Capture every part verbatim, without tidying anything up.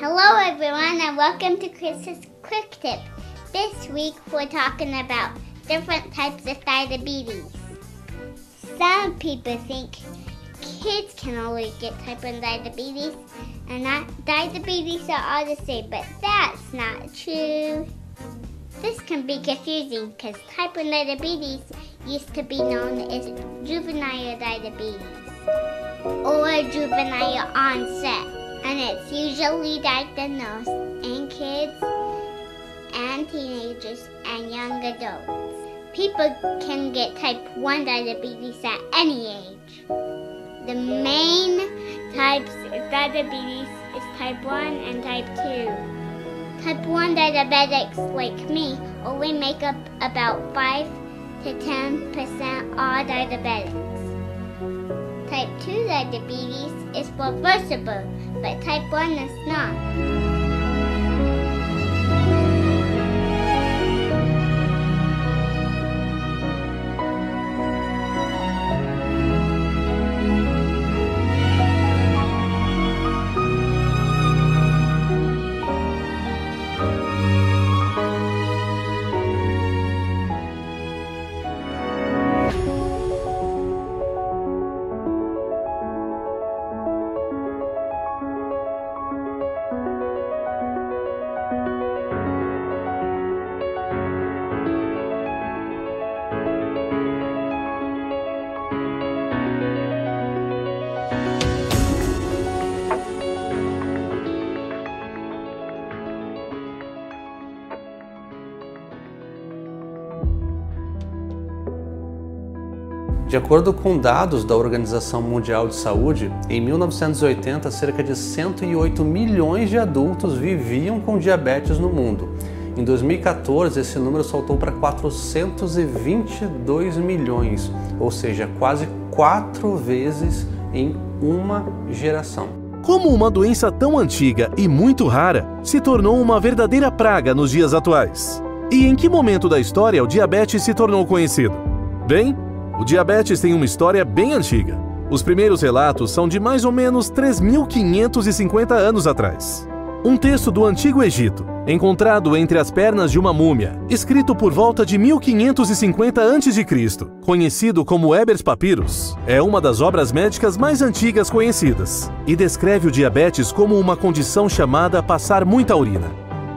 Hello everyone and welcome to Chris's Quick Tip. This week we're talking about different types of diabetes. Some people think kids can only get type one diabetes and not diabetes are all the same, but that's not true. This can be confusing because type one diabetes used to be known as juvenile diabetes or juvenile onset. And it's usually diagnosed in kids and teenagers and young adults. People can get type one diabetes at any age. The main types of diabetes is type one and type two. Type one diabetics like me only make up about five to ten percent all diabetics. Type two diabetes is reversible, but type one is not. De acordo com dados da Organização Mundial de Saúde, em mil novecentos e oitenta, cerca de cento e oito milhões de adultos viviam com diabetes no mundo. Em dois mil e quatorze, esse número saltou para quatrocentos e vinte e dois milhões, ou seja, quase quatro vezes em uma geração. Como uma doença tão antiga e muito rara, se tornou uma verdadeira praga nos dias atuais. E em que momento da história o diabetes se tornou conhecido? Bem, o diabetes tem uma história bem antiga. Os primeiros relatos são de mais ou menos três mil quinhentos e cinquenta anos atrás. Um texto do Antigo Egito, encontrado entre as pernas de uma múmia, escrito por volta de mil quinhentos e cinquenta antes de Cristo, conhecido como Ebers Papyrus, é uma das obras médicas mais antigas conhecidas e descreve o diabetes como uma condição chamada passar muita urina.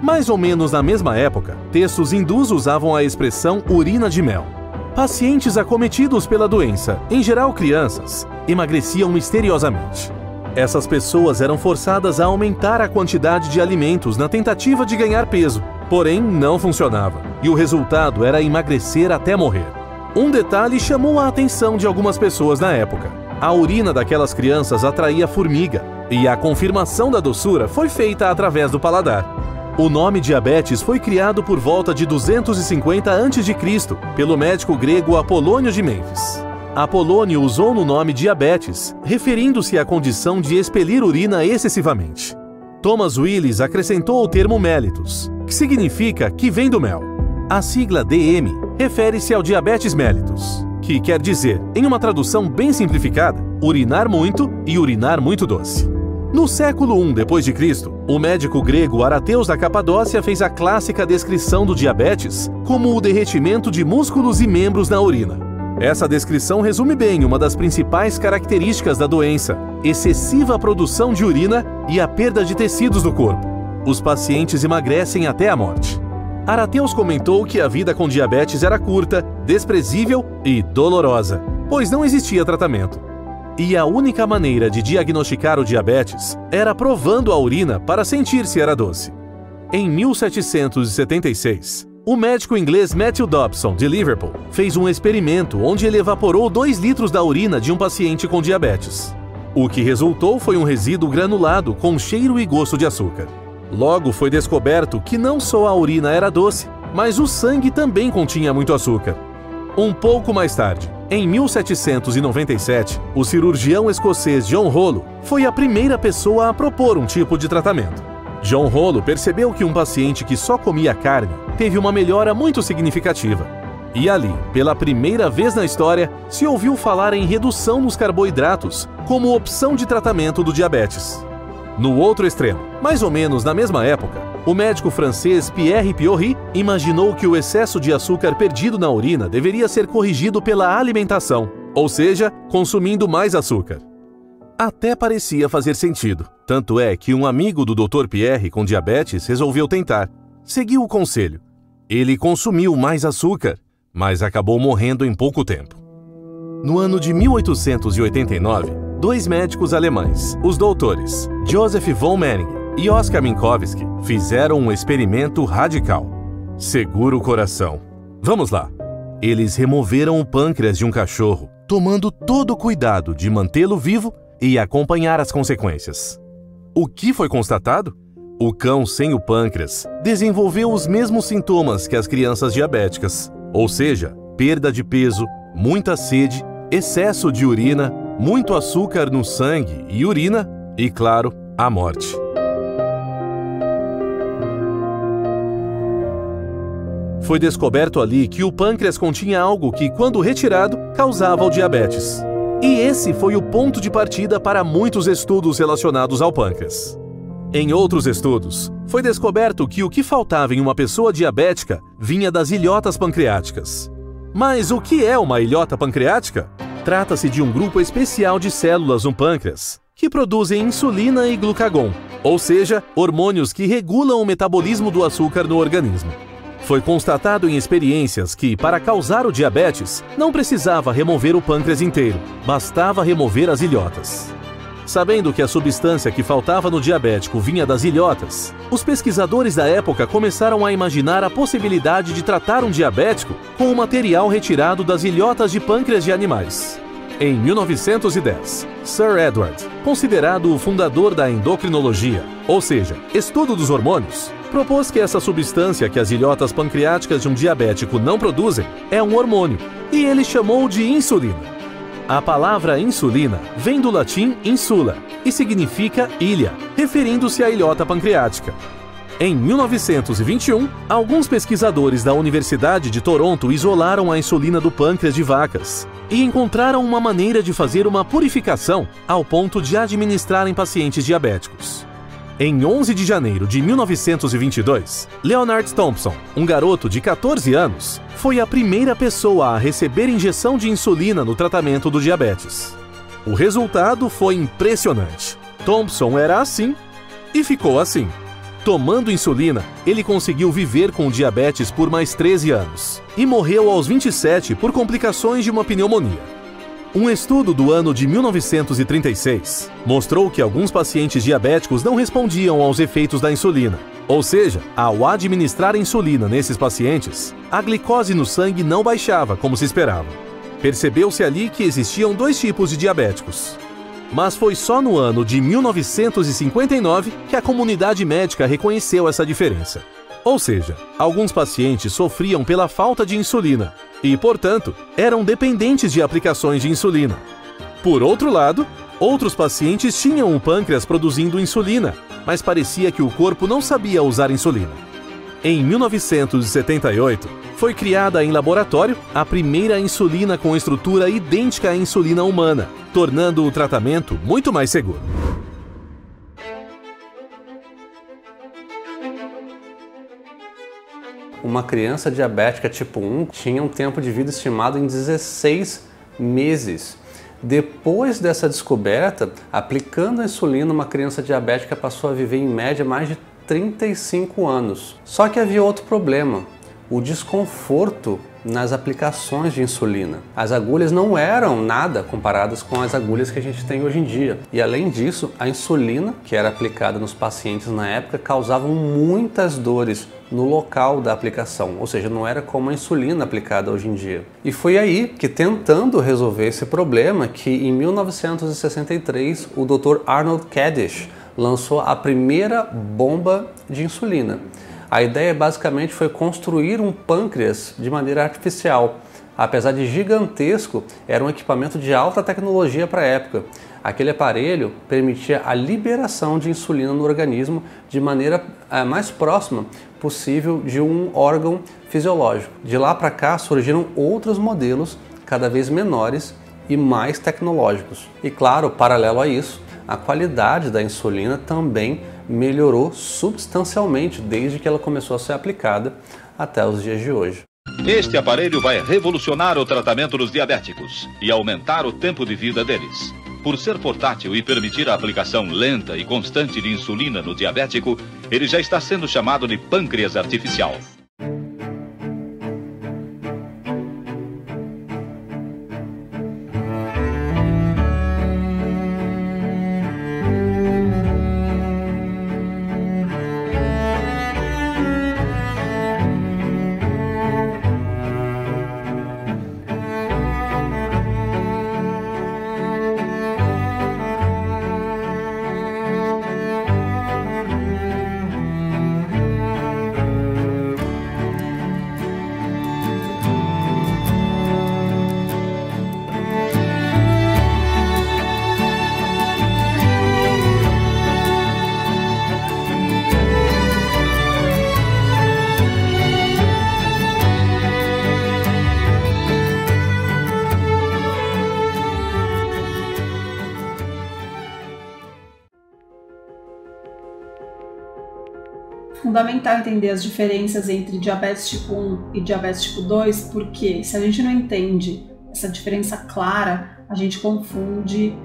Mais ou menos na mesma época, textos hindus usavam a expressão urina de mel. Pacientes acometidos pela doença, em geral crianças, emagreciam misteriosamente. Essas pessoas eram forçadas a aumentar a quantidade de alimentos na tentativa de ganhar peso, porém não funcionava, e o resultado era emagrecer até morrer. Um detalhe chamou a atenção de algumas pessoas na época. A urina daquelas crianças atraía formiga, e a confirmação da doçura foi feita através do paladar. O nome diabetes foi criado por volta de duzentos e cinquenta antes de Cristo pelo médico grego Apolônio de Mênfis. Apolônio usou no nome diabetes, referindo-se à condição de expelir urina excessivamente. Thomas Willis acrescentou o termo mellitus, que significa que vem do mel. A sigla D M refere-se ao diabetes mellitus, que quer dizer, em uma tradução bem simplificada, urinar muito e urinar muito doce. No século primeiro depois de Cristo, o médico grego Arateus da Capadócia fez a clássica descrição do diabetes como o derretimento de músculos e membros na urina. Essa descrição resume bem uma das principais características da doença, excessiva produção de urina e a perda de tecidos do corpo. Os pacientes emagrecem até a morte. Arateus comentou que a vida com diabetes era curta, desprezível e dolorosa, pois não existia tratamento. E a única maneira de diagnosticar o diabetes era provando a urina para sentir se era doce. Em mil setecentos e setenta e seis, o médico inglês Matthew Dobson, de Liverpool, fez um experimento onde ele evaporou dois litros da urina de um paciente com diabetes. O que resultou foi um resíduo granulado com cheiro e gosto de açúcar. Logo foi descoberto que não só a urina era doce, mas o sangue também continha muito açúcar. Um pouco mais tarde, em mil setecentos e noventa e sete, o cirurgião escocês John Rollo foi a primeira pessoa a propor um tipo de tratamento. John Rollo percebeu que um paciente que só comia carne teve uma melhora muito significativa. E ali, pela primeira vez na história, se ouviu falar em redução nos carboidratos como opção de tratamento do diabetes. No outro extremo, mais ou menos na mesma época, o médico francês Pierre Piorri imaginou que o excesso de açúcar perdido na urina deveria ser corrigido pela alimentação, ou seja, consumindo mais açúcar. Até parecia fazer sentido. Tanto é que um amigo do doutor Pierre com diabetes resolveu tentar. Seguiu o conselho. Ele consumiu mais açúcar, mas acabou morrendo em pouco tempo. No ano de mil oitocentos e oitenta e nove, dois médicos alemães, os doutores Joseph von Mering e Oscar Minkowski, fizeram um experimento radical. Segura o coração. Vamos lá. Eles removeram o pâncreas de um cachorro, tomando todo o cuidado de mantê-lo vivo e acompanhar as consequências. O que foi constatado? O cão sem o pâncreas desenvolveu os mesmos sintomas que as crianças diabéticas, ou seja, perda de peso, muita sede, excesso de urina, muito açúcar no sangue e urina e, claro, a morte. Foi descoberto ali que o pâncreas continha algo que, quando retirado, causava o diabetes. E esse foi o ponto de partida para muitos estudos relacionados ao pâncreas. Em outros estudos, foi descoberto que o que faltava em uma pessoa diabética vinha das ilhotas pancreáticas. Mas o que é uma ilhota pancreática? Trata-se de um grupo especial de células no pâncreas, que produzem insulina e glucagon, ou seja, hormônios que regulam o metabolismo do açúcar no organismo. Foi constatado em experiências que, para causar o diabetes, não precisava remover o pâncreas inteiro, bastava remover as ilhotas. Sabendo que a substância que faltava no diabético vinha das ilhotas, os pesquisadores da época começaram a imaginar a possibilidade de tratar um diabético com o material retirado das ilhotas de pâncreas de animais. Em mil novecentos e dez, Sir Edward, considerado o fundador da endocrinologia, ou seja, estudo dos hormônios, propôs que essa substância que as ilhotas pancreáticas de um diabético não produzem é um hormônio, e ele chamou de insulina. A palavra insulina vem do latim insula e significa ilha, referindo-se à ilhota pancreática. Em mil novecentos e vinte e um, alguns pesquisadores da Universidade de Toronto isolaram a insulina do pâncreas de vacas e encontraram uma maneira de fazer uma purificação ao ponto de administrar em pacientes diabéticos. Em onze de janeiro de mil novecentos e vinte e dois, Leonard Thompson, um garoto de quatorze anos, foi a primeira pessoa a receber injeção de insulina no tratamento do diabetes. O resultado foi impressionante. Thompson era assim e ficou assim. Tomando insulina, ele conseguiu viver com diabetes por mais treze anos e morreu aos vinte e sete por complicações de uma pneumonia. Um estudo do ano de mil novecentos e trinta e seis mostrou que alguns pacientes diabéticos não respondiam aos efeitos da insulina. Ou seja, ao administrar insulina nesses pacientes, a glicose no sangue não baixava como se esperava. Percebeu-se ali que existiam dois tipos de diabéticos. Mas foi só no ano de mil novecentos e cinquenta e nove que a comunidade médica reconheceu essa diferença. Ou seja, alguns pacientes sofriam pela falta de insulina e, portanto, eram dependentes de aplicações de insulina. Por outro lado, outros pacientes tinham o pâncreas produzindo insulina, mas parecia que o corpo não sabia usar insulina. Em mil novecentos e setenta e oito, foi criada em laboratório a primeira insulina com estrutura idêntica à insulina humana, tornando o tratamento muito mais seguro. Uma criança diabética tipo um tinha um tempo de vida estimado em dezesseis meses. Depois dessa descoberta, aplicando a insulina, uma criança diabética passou a viver em média mais de trinta e cinco anos. Só que havia outro problema, o desconforto nas aplicações de insulina. As agulhas não eram nada comparadas com as agulhas que a gente tem hoje em dia. E além disso, a insulina que era aplicada nos pacientes na época causava muitas dores no local da aplicação, ou seja, não era como a insulina aplicada hoje em dia. E foi aí que, tentando resolver esse problema, que em mil novecentos e sessenta e três o doutor Arnold Kaddish lançou a primeira bomba de insulina. A ideia basicamente foi construir um pâncreas de maneira artificial. Apesar de gigantesco, era um equipamento de alta tecnologia para a época. Aquele aparelho permitia a liberação de insulina no organismo de maneira a mais próxima possível de um órgão fisiológico. De lá para cá surgiram outros modelos cada vez menores e mais tecnológicos. E claro, paralelo a isso, a qualidade da insulina também melhorou substancialmente desde que ela começou a ser aplicada até os dias de hoje. Este aparelho vai revolucionar o tratamento dos diabéticos e aumentar o tempo de vida deles. Por ser portátil e permitir a aplicação lenta e constante de insulina no diabético, ele já está sendo chamado de pâncreas artificial. Fundamental entender as diferenças entre diabetes tipo um e diabetes tipo dois, porque se a gente não entende essa diferença clara, a gente confunde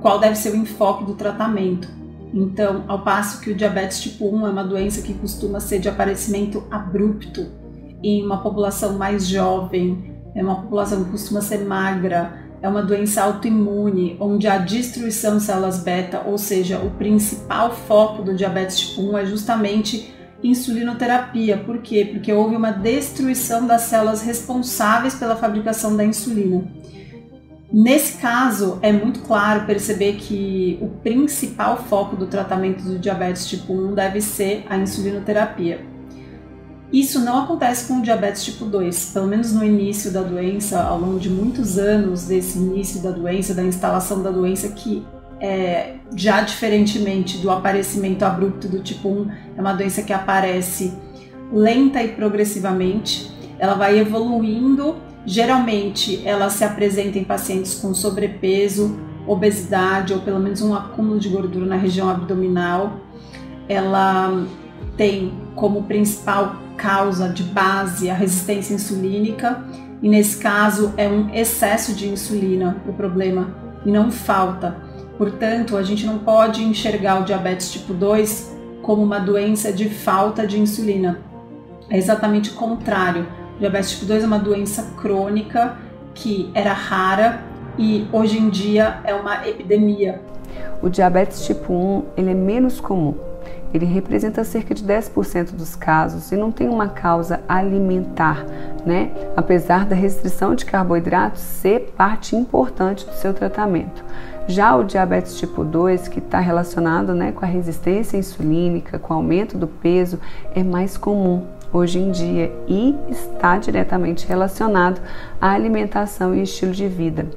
qual deve ser o enfoque do tratamento. Então, ao passo que o diabetes tipo um é uma doença que costuma ser de aparecimento abrupto em uma população mais jovem, é uma população que costuma ser magra, é uma doença autoimune, onde a destruição de células beta, ou seja, o principal foco do diabetes tipo um é justamente insulinoterapia. Por quê? Porque houve uma destruição das células responsáveis pela fabricação da insulina. Nesse caso, é muito claro perceber que o principal foco do tratamento do diabetes tipo um deve ser a insulinoterapia. Isso não acontece com o diabetes tipo dois, pelo menos no início da doença, ao longo de muitos anos desse início da doença, da instalação da doença, que é, já diferentemente do aparecimento abrupto do tipo um, é uma doença que aparece lenta e progressivamente, ela vai evoluindo, geralmente ela se apresenta em pacientes com sobrepeso, obesidade ou pelo menos um acúmulo de gordura na região abdominal. Ela tem como principal causa de base a resistência insulínica e nesse caso é um excesso de insulina o problema e não falta. Portanto, a gente não pode enxergar o diabetes tipo dois como uma doença de falta de insulina. É exatamente o contrário. O diabetes tipo dois é uma doença crônica que era rara e hoje em dia é uma epidemia. O diabetes tipo um, ele é menos comum. Ele representa cerca de dez por cento dos casos e não tem uma causa alimentar, né? Apesar da restrição de carboidratos ser parte importante do seu tratamento. Já o diabetes tipo dois, que está relacionado, né, com a resistência insulínica, com o aumento do peso, é mais comum hoje em dia e está diretamente relacionado à alimentação e estilo de vida.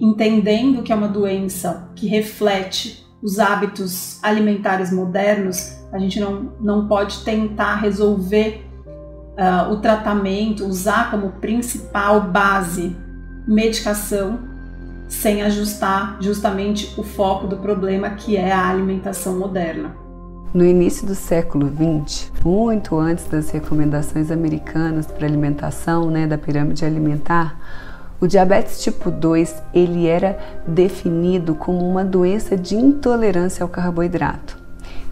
Entendendo que é uma doença que reflete os hábitos alimentares modernos, a gente não, não pode tentar resolver uh, o tratamento, usar como principal base medicação, sem ajustar justamente o foco do problema, que é a alimentação moderna. No início do século vinte, muito antes das recomendações americanas para alimentação, né, da pirâmide alimentar, o diabetes tipo dois, ele era definido como uma doença de intolerância ao carboidrato.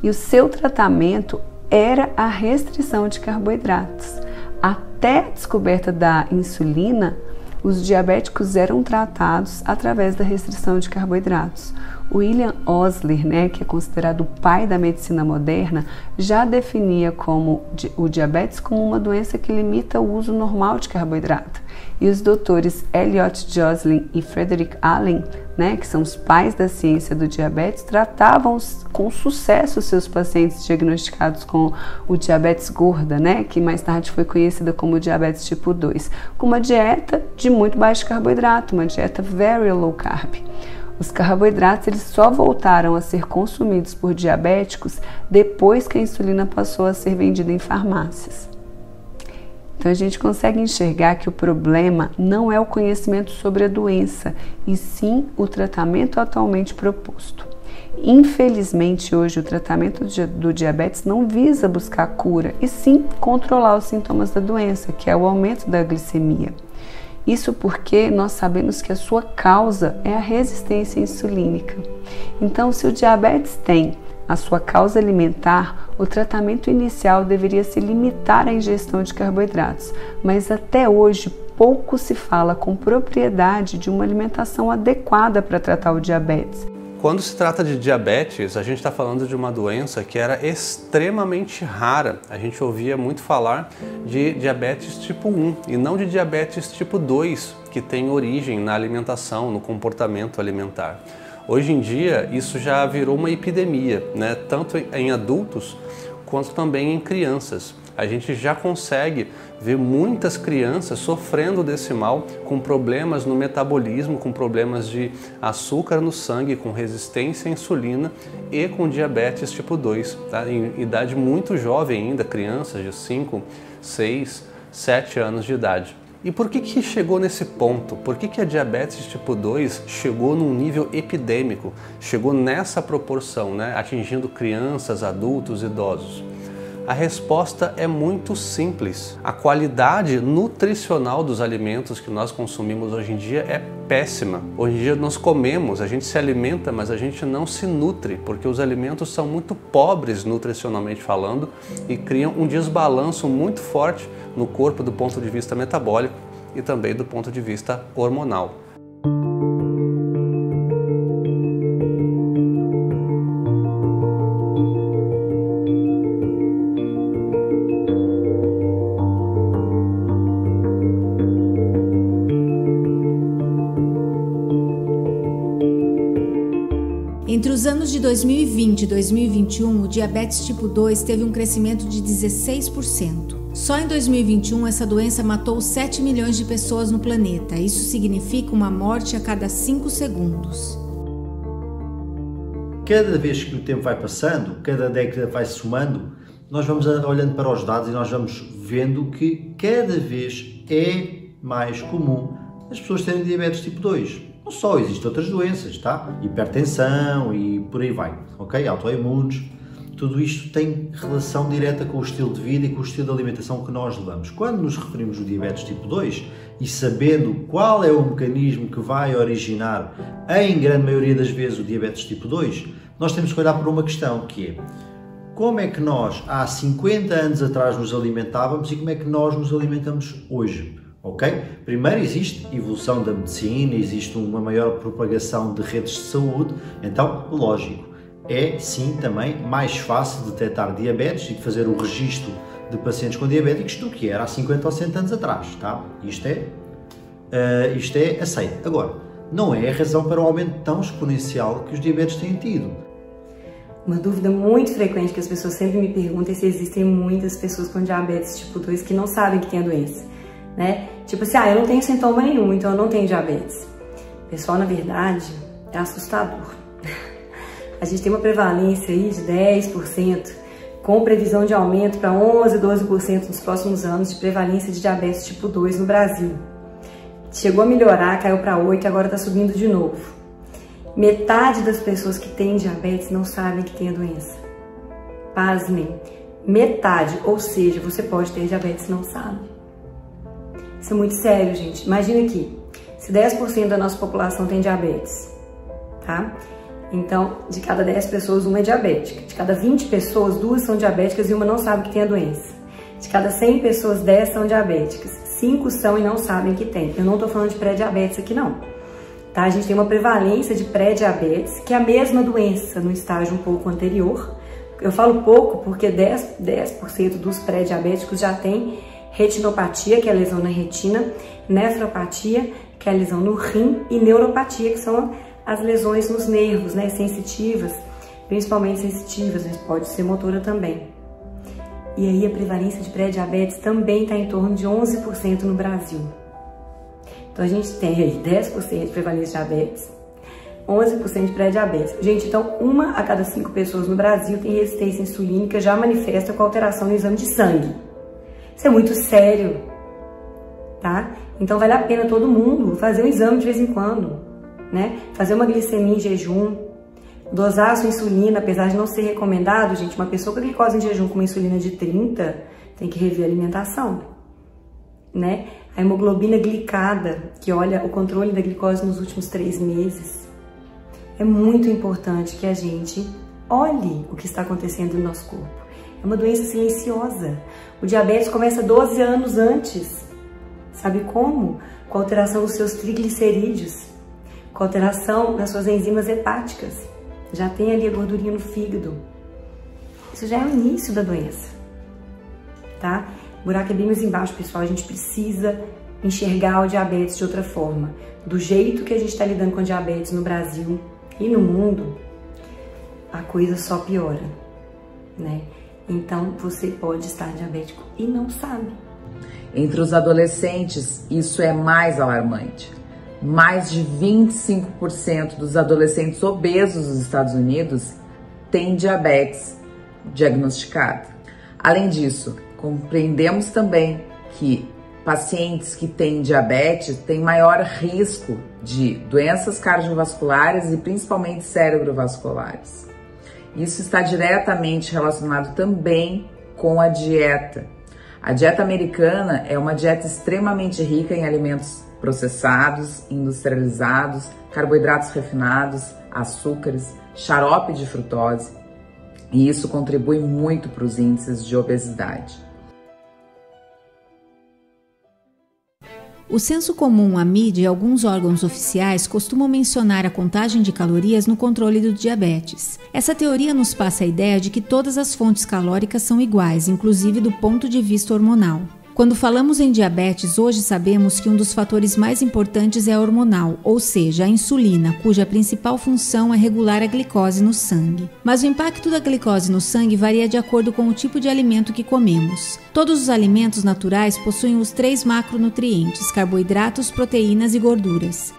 E o seu tratamento era a restrição de carboidratos. Até a descoberta da insulina, os diabéticos eram tratados através da restrição de carboidratos. William Osler, né, que é considerado o pai da medicina moderna, já definia como o diabetes como uma doença que limita o uso normal de carboidrato. E os doutores Elliot Joslin e Frederick Allen, né, que são os pais da ciência do diabetes, tratavam com sucesso seus pacientes diagnosticados com o diabetes gorda, né, que mais tarde foi conhecida como diabetes tipo dois, com uma dieta de muito baixo carboidrato, uma dieta very low carb. Os carboidratos eles só voltaram a ser consumidos por diabéticos depois que a insulina passou a ser vendida em farmácias. Então a gente consegue enxergar que o problema não é o conhecimento sobre a doença, e sim o tratamento atualmente proposto. Infelizmente, hoje o tratamento do diabetes não visa buscar cura, e sim controlar os sintomas da doença, que é o aumento da glicemia. Isso porque nós sabemos que a sua causa é a resistência insulínica. Então, se o diabetes tem a sua causa alimentar, o tratamento inicial deveria se limitar à ingestão de carboidratos, mas até hoje pouco se fala com propriedade de uma alimentação adequada para tratar o diabetes. Quando se trata de diabetes, a gente está falando de uma doença que era extremamente rara. A gente ouvia muito falar de diabetes tipo um e não de diabetes tipo dois, que tem origem na alimentação, no comportamento alimentar. Hoje em dia, isso já virou uma epidemia, né? Tanto em adultos quanto também em crianças. A gente já consegue ver muitas crianças sofrendo desse mal, com problemas no metabolismo, com problemas de açúcar no sangue, com resistência à insulina e com diabetes tipo dois, tá? Em idade muito jovem ainda, crianças de cinco, seis, sete anos de idade. E por que que chegou nesse ponto? Por que que a diabetes tipo dois chegou num nível epidêmico? Chegou nessa proporção, né? Atingindo crianças, adultos, idosos. A resposta é muito simples. A qualidade nutricional dos alimentos que nós consumimos hoje em dia é péssima. Hoje em dia nós comemos, a gente se alimenta, mas a gente não se nutre, porque os alimentos são muito pobres nutricionalmente falando e criam um desbalanço muito forte no corpo do ponto de vista metabólico e também do ponto de vista hormonal. Entre os anos de dois mil e vinte e dois mil e vinte e um, o diabetes tipo dois teve um crescimento de dezesseis por cento. Só em dois mil e vinte e um, essa doença matou sete milhões de pessoas no planeta. Isso significa uma morte a cada cinco segundos. Cada vez que o tempo vai passando, cada década vai somando, nós vamos olhando para os dados e nós vamos vendo que cada vez é mais comum as pessoas terem diabetes tipo dois. Não só, existem outras doenças, tá? Hipertensão e por aí vai, ok? Autoimunes, tudo isto tem relação direta com o estilo de vida e com o estilo de alimentação que nós levamos. Quando nos referimos ao diabetes tipo dois e sabendo qual é o mecanismo que vai originar, em grande maioria das vezes, o diabetes tipo dois, nós temos que olhar para uma questão que é: como é que nós, há cinquenta anos atrás, nos alimentávamos e como é que nós nos alimentamos hoje? Okay? Primeiro, existe evolução da medicina, existe uma maior propagação de redes de saúde, então, lógico, é sim também mais fácil detectar diabetes e de fazer o registro de pacientes com diabéticos do que era há cinquenta ou cem anos atrás, tá? Isto é, uh, isto é aceito. Agora, não é a razão para o aumento tão exponencial que os diabetes têm tido. Uma dúvida muito frequente que as pessoas sempre me perguntam é se existem muitas pessoas com diabetes tipo dois que não sabem que tem a doença. Né? Tipo assim, ah, eu não tenho sintoma nenhum, então eu não tenho diabetes. Pessoal, na verdade, é assustador. A gente tem uma prevalência aí de dez por cento, com previsão de aumento para onze, doze por cento nos próximos anos de prevalência de diabetes tipo dois no Brasil. Chegou a melhorar, caiu para oito, agora está subindo de novo. Metade das pessoas que têm diabetes não sabem que tem a doença. Pasmem, metade, ou seja, você pode ter diabetes e não sabe. Isso é muito sério, gente. Imagina aqui, se dez por cento da nossa população tem diabetes, tá? Então, de cada dez pessoas, uma é diabética. De cada vinte pessoas, duas são diabéticas e uma não sabe que tem a doença. De cada cem pessoas, dez são diabéticas. cinco são e não sabem que tem. Eu não tô falando de pré-diabetes aqui, não. Tá? A gente tem uma prevalência de pré-diabetes, que é a mesma doença no estágio um pouco anterior. Eu falo pouco porque dez por cento dos pré-diabéticos já tem retinopatia, que é a lesão na retina, nefropatia, que é a lesão no rim, e neuropatia, que são as lesões nos nervos, né, sensitivas, principalmente sensitivas, mas pode ser motora também. E aí a prevalência de pré-diabetes também está em torno de onze por cento no Brasil. Então a gente tem aí dez por cento de prevalência de diabetes, onze por cento de pré-diabetes. Gente, então uma a cada cinco pessoas no Brasil tem resistência insulínica, já manifesta com alteração no exame de sangue. Isso é muito sério, tá? Então vale a pena todo mundo fazer um exame de vez em quando, né? Fazer uma glicemia em jejum, Dosar a sua insulina, apesar de não ser recomendado, gente, uma pessoa com glicose em jejum com uma insulina de trinta tem que rever a alimentação, né? A hemoglobina glicada, que olha o controle da glicose nos últimos três meses. É muito importante que a gente olhe o que está acontecendo no nosso corpo. É uma doença silenciosa. O diabetes começa doze anos antes. Sabe como? Com a alteração dos seus triglicerídeos, com a alteração das suas enzimas hepáticas. Já tem ali a gordurinha no fígado. Isso já é o início da doença, tá? O buraco é bem mais embaixo, pessoal. A gente precisa enxergar o diabetes de outra forma. Do jeito que a gente está lidando com diabetes no Brasil e no mundo, a coisa só piora, né? Então, você pode estar diabético e não sabe. Entre os adolescentes, isso é mais alarmante. Mais de vinte e cinco por cento dos adolescentes obesos nos Estados Unidos têm diabetes diagnosticada. Além disso, compreendemos também que pacientes que têm diabetes têm maior risco de doenças cardiovasculares e principalmente cerebrovasculares. Isso está diretamente relacionado também com a dieta. A dieta americana é uma dieta extremamente rica em alimentos processados, industrializados, carboidratos refinados, açúcares, xarope de frutose, e isso contribui muito para os índices de obesidade. O senso comum, a mídia e alguns órgãos oficiais costumam mencionar a contagem de calorias no controle do diabetes. Essa teoria nos passa a ideia de que todas as fontes calóricas são iguais, inclusive do ponto de vista hormonal. Quando falamos em diabetes, hoje sabemos que um dos fatores mais importantes é hormonal, ou seja, a insulina, cuja principal função é regular a glicose no sangue. Mas o impacto da glicose no sangue varia de acordo com o tipo de alimento que comemos. Todos os alimentos naturais possuem os três macronutrientes: carboidratos, proteínas e gorduras.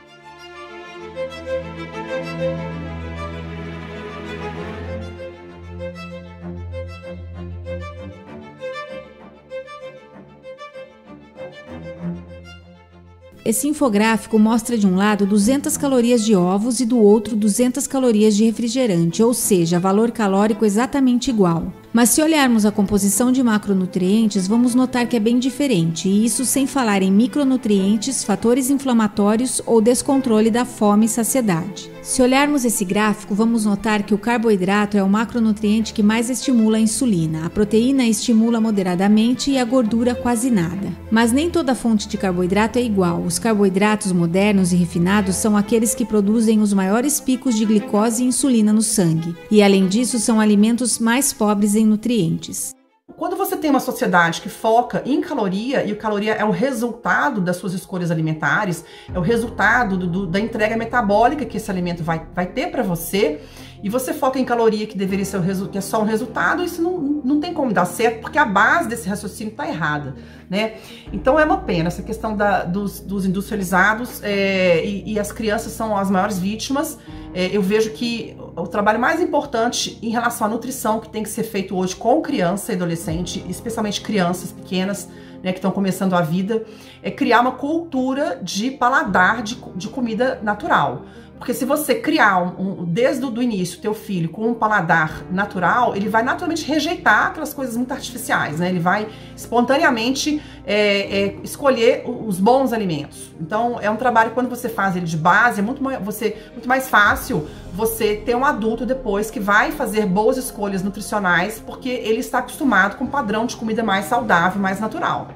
Esse infográfico mostra de um lado duzentas calorias de ovos e do outro duzentas calorias de refrigerante, ou seja, valor calórico exatamente igual. Mas se olharmos a composição de macronutrientes, vamos notar que é bem diferente, e isso sem falar em micronutrientes, fatores inflamatórios ou descontrole da fome e saciedade. Se olharmos esse gráfico, vamos notar que o carboidrato é o macronutriente que mais estimula a insulina, a proteína estimula moderadamente e a gordura quase nada. Mas nem toda fonte de carboidrato é igual. Os carboidratos modernos e refinados são aqueles que produzem os maiores picos de glicose e insulina no sangue, e além disso são alimentos mais pobres em nutrientes. Quando você tem uma sociedade que foca em caloria, e a caloria é o resultado das suas escolhas alimentares, é o resultado do, do, da entrega metabólica que esse alimento vai, vai ter para você, e você foca em caloria que deveria ser o resu- que é só um resultado, isso não, não tem como dar certo, porque a base desse raciocínio está errada, né? Então é uma pena essa questão da, dos, dos industrializados, é, e, e as crianças são as maiores vítimas. É, eu vejo que o trabalho mais importante em relação à nutrição que tem que ser feito hoje com criança e adolescente, especialmente crianças pequenas, né, que estão começando a vida, é criar uma cultura de paladar de, de comida natural. Porque se você criar, um, um, desde o do início, teu filho com um paladar natural, ele vai naturalmente rejeitar aquelas coisas muito artificiais, né? Ele vai espontaneamente é, é, escolher os bons alimentos. Então, é um trabalho, quando você faz ele de base, é muito, você, muito mais fácil você ter um adulto depois que vai fazer boas escolhas nutricionais, porque ele está acostumado com um padrão de comida mais saudável, mais natural.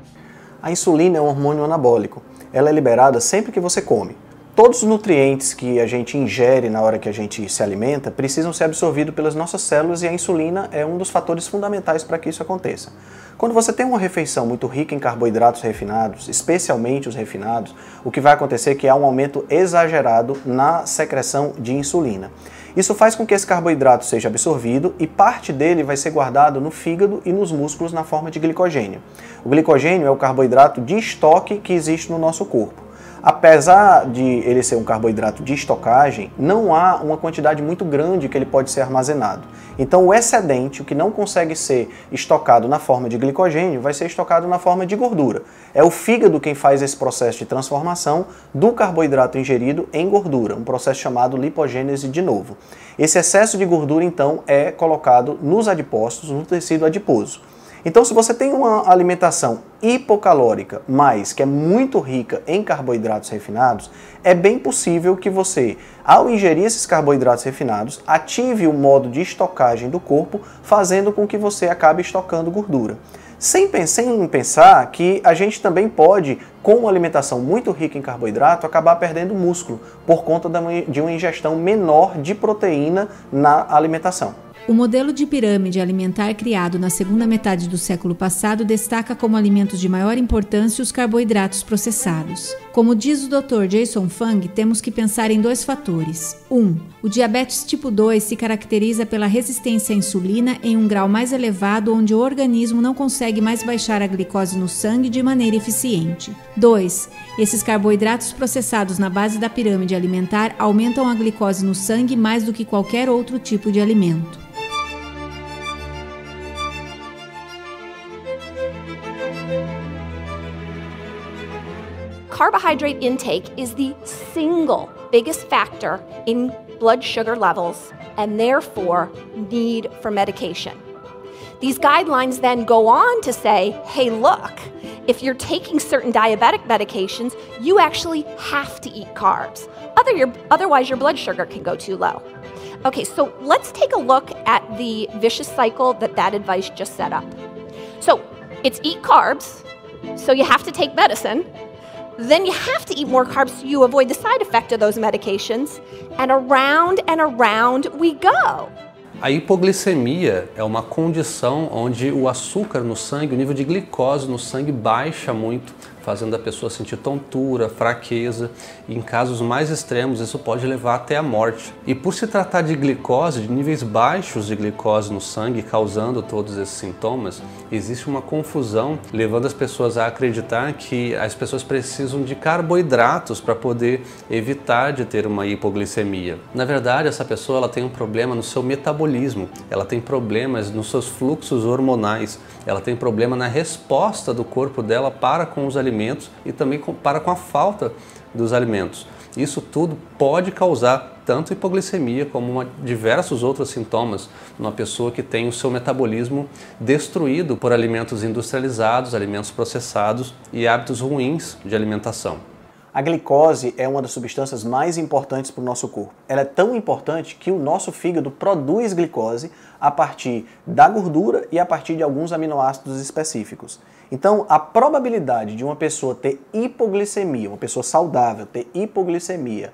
A insulina é um hormônio anabólico. Ela é liberada sempre que você come. Todos os nutrientes que a gente ingere na hora que a gente se alimenta precisam ser absorvidos pelas nossas células, e a insulina é um dos fatores fundamentais para que isso aconteça. Quando você tem uma refeição muito rica em carboidratos refinados, especialmente os refinados, o que vai acontecer é que há um aumento exagerado na secreção de insulina. Isso faz com que esse carboidrato seja absorvido e parte dele vai ser guardado no fígado e nos músculos na forma de glicogênio. O glicogênio é o carboidrato de estoque que existe no nosso corpo. Apesar de ele ser um carboidrato de estocagem, não há uma quantidade muito grande que ele pode ser armazenado. Então o excedente, o que não consegue ser estocado na forma de glicogênio, vai ser estocado na forma de gordura. É o fígado quem faz esse processo de transformação do carboidrato ingerido em gordura, um processo chamado lipogênese de novo. Esse excesso de gordura, então, é colocado nos adipócitos, no tecido adiposo. Então, se você tem uma alimentação hipocalórica, mas que é muito rica em carboidratos refinados, é bem possível que você, ao ingerir esses carboidratos refinados, ative o modo de estocagem do corpo, fazendo com que você acabe estocando gordura. Sem pensar que a gente também pode, com uma alimentação muito rica em carboidrato, acabar perdendo músculo, por conta de uma ingestão menor de proteína na alimentação. O modelo de pirâmide alimentar criado na segunda metade do século passado destaca como alimentos de maior importância os carboidratos processados. Como diz o doutor Jason Fung, temos que pensar em dois fatores. um. O diabetes tipo dois se caracteriza pela resistência à insulina em um grau mais elevado, onde o organismo não consegue mais baixar a glicose no sangue de maneira eficiente. dois. Esses carboidratos processados na base da pirâmide alimentar aumentam a glicose no sangue mais do que qualquer outro tipo de alimento. Carbohydrate intake is the single biggest factor in blood sugar levels and therefore need for medication. These guidelines then go on to say, hey, look, if you're taking certain diabetic medications, you actually have to eat carbs. Other your, otherwise your blood sugar can go too low. Okay, so let's take a look at the vicious cycle that that advice just set up. So it's eat carbs, so you have to take medicine. Then you have to eat more carbs so you avoid the side effect of those medications. And around and around we go. A hipoglicemia é uma condição onde o açúcar no sangue, o nível de glicose no sangue baixa muito, fazendo a pessoa sentir tontura, fraqueza, e em casos mais extremos isso pode levar até a morte. E por se tratar de glicose, de níveis baixos de glicose no sangue causando todos esses sintomas, existe uma confusão levando as pessoas a acreditar que as pessoas precisam de carboidratos para poder evitar de ter uma hipoglicemia. Na verdade, essa pessoa ela tem um problema no seu metabolismo, ela tem problemas nos seus fluxos hormonais, ela tem problema na resposta do corpo dela para com os alimentos e também para com a falta dos alimentos. Isso tudo pode causar tanto hipoglicemia como uma, diversos outros sintomas numa pessoa que tem o seu metabolismo destruído por alimentos industrializados, alimentos processados e hábitos ruins de alimentação. A glicose é uma das substâncias mais importantes para o nosso corpo. Ela é tão importante que o nosso fígado produz glicose a partir da gordura e a partir de alguns aminoácidos específicos. Então, a probabilidade de uma pessoa ter hipoglicemia, uma pessoa saudável ter hipoglicemia,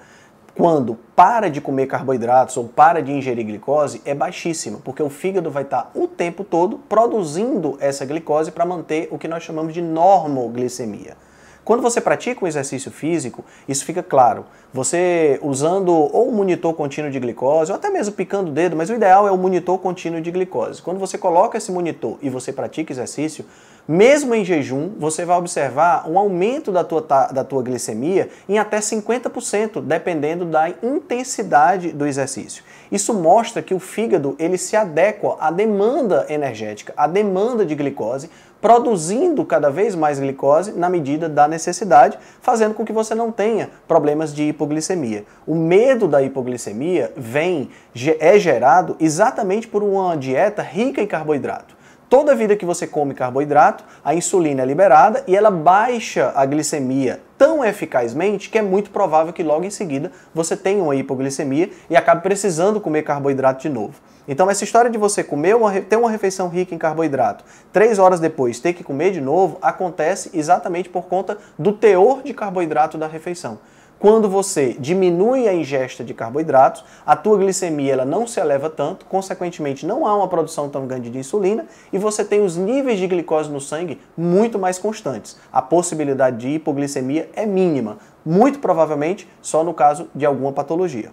quando para de comer carboidratos ou para de ingerir glicose, é baixíssima, porque o fígado vai estar o tempo todo produzindo essa glicose para manter o que nós chamamos de normoglicemia. Quando você pratica um exercício físico, isso fica claro. Você usando ou um monitor contínuo de glicose, ou até mesmo picando o dedo, mas o ideal é o monitor contínuo de glicose. Quando você coloca esse monitor e você pratica exercício, mesmo em jejum, você vai observar um aumento da tua, da tua glicemia em até cinquenta por cento, dependendo da intensidade do exercício. Isso mostra que o fígado ele se adequa à demanda energética, à demanda de glicose, produzindo cada vez mais glicose na medida da necessidade, fazendo com que você não tenha problemas de hipoglicemia. O medo da hipoglicemia vem, é gerado exatamente por uma dieta rica em carboidrato. Toda vida que você come carboidrato, a insulina é liberada e ela baixa a glicemia tão eficazmente que é muito provável que logo em seguida você tenha uma hipoglicemia e acabe precisando comer carboidrato de novo. Então essa história de você comer uma, ter uma refeição rica em carboidrato, três horas depois ter que comer de novo, acontece exatamente por conta do teor de carboidrato da refeição. Quando você diminui a ingesta de carboidratos, a tua glicemia ela não se eleva tanto, consequentemente não há uma produção tão grande de insulina e você tem os níveis de glicose no sangue muito mais constantes. A possibilidade de hipoglicemia é mínima, muito provavelmente só no caso de alguma patologia.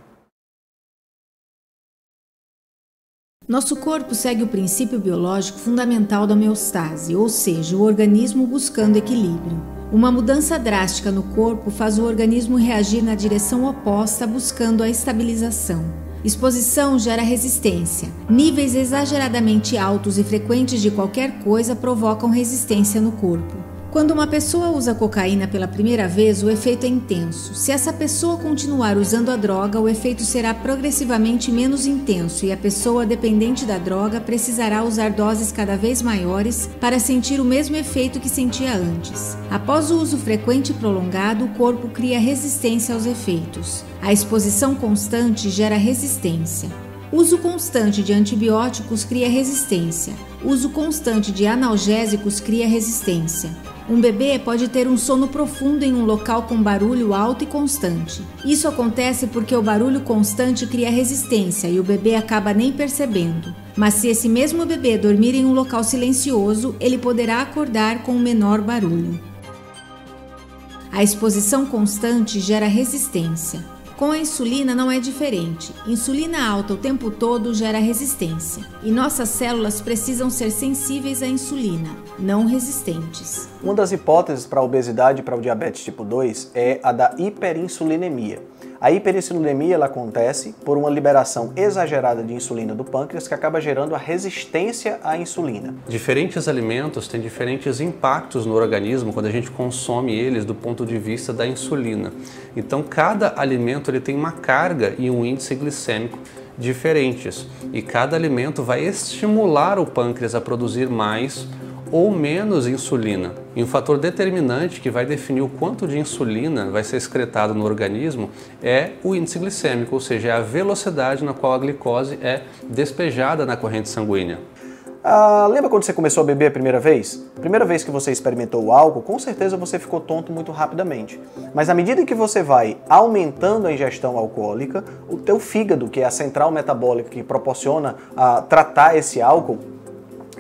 Nosso corpo segue o princípio biológico fundamental da homeostase, ou seja, o organismo buscando equilíbrio. Uma mudança drástica no corpo faz o organismo reagir na direção oposta, buscando a estabilização. Exposição gera resistência. Níveis exageradamente altos e frequentes de qualquer coisa provocam resistência no corpo. Quando uma pessoa usa cocaína pela primeira vez, o efeito é intenso. Se essa pessoa continuar usando a droga, o efeito será progressivamente menos intenso e a pessoa dependente da droga precisará usar doses cada vez maiores para sentir o mesmo efeito que sentia antes. Após o uso frequente e prolongado, o corpo cria resistência aos efeitos. A exposição constante gera resistência. Uso constante de antibióticos cria resistência. Uso constante de analgésicos cria resistência. Um bebê pode ter um sono profundo em um local com barulho alto e constante. Isso acontece porque o barulho constante cria resistência e o bebê acaba nem percebendo. Mas se esse mesmo bebê dormir em um local silencioso, ele poderá acordar com um menor barulho. A exposição constante gera resistência. Com a insulina não é diferente. Insulina alta o tempo todo gera resistência. E nossas células precisam ser sensíveis à insulina, não resistentes. Uma das hipóteses para a obesidade e para o diabetes tipo dois é a da hiperinsulinemia. A hiperinsulinemia ela acontece por uma liberação exagerada de insulina do pâncreas que acaba gerando a resistência à insulina. Diferentes alimentos têm diferentes impactos no organismo quando a gente consome eles do ponto de vista da insulina. Então cada alimento ele tem uma carga e um índice glicêmico diferentes e cada alimento vai estimular o pâncreas a produzir mais ou menos insulina. E um fator determinante que vai definir o quanto de insulina vai ser excretado no organismo é o índice glicêmico, ou seja, é a velocidade na qual a glicose é despejada na corrente sanguínea. Ah, lembra quando você começou a beber a primeira vez? Primeira vez que você experimentou o álcool, com certeza você ficou tonto muito rapidamente. Mas à medida que você vai aumentando a ingestão alcoólica, o teu fígado, que é a central metabólica que proporciona ah, tratar esse álcool,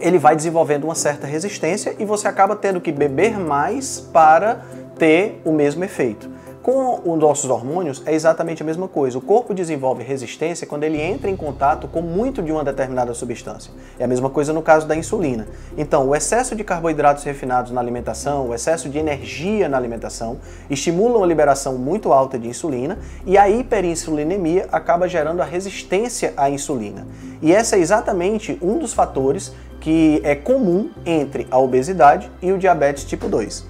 ele vai desenvolvendo uma certa resistência e você acaba tendo que beber mais para ter o mesmo efeito. Com os nossos hormônios é exatamente a mesma coisa. O corpo desenvolve resistência quando ele entra em contato com muito de uma determinada substância. É a mesma coisa no caso da insulina. Então, o excesso de carboidratos refinados na alimentação, o excesso de energia na alimentação, estimulam a liberação muito alta de insulina e a hiperinsulinemia acaba gerando a resistência à insulina. E esse é exatamente um dos fatores que é comum entre a obesidade e o diabetes tipo dois.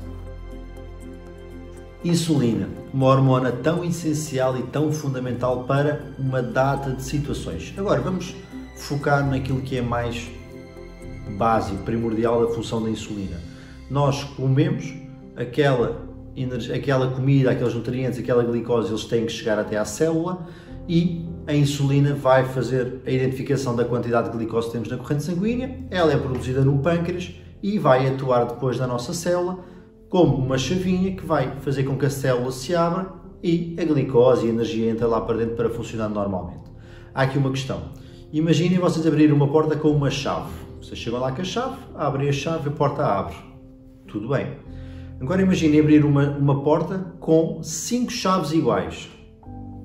Insulina, uma hormona tão essencial e tão fundamental para uma data de situações. Agora vamos focar naquilo que é mais básico, primordial da função da insulina. Nós comemos aquela, aquela comida, aqueles nutrientes, aquela glicose, eles têm que chegar até à célula e a insulina vai fazer a identificação da quantidade de glicose que temos na corrente sanguínea, ela é produzida no pâncreas e vai atuar depois na nossa célula como uma chavinha que vai fazer com que a célula se abra e a glicose e a energia entra lá para dentro para funcionar normalmente. Há aqui uma questão. Imaginem vocês abrirem uma porta com uma chave. Vocês chegam lá com a chave, abrem a chave e a porta abre. Tudo bem. Agora imaginem abrir uma, uma porta com cinco chaves iguais.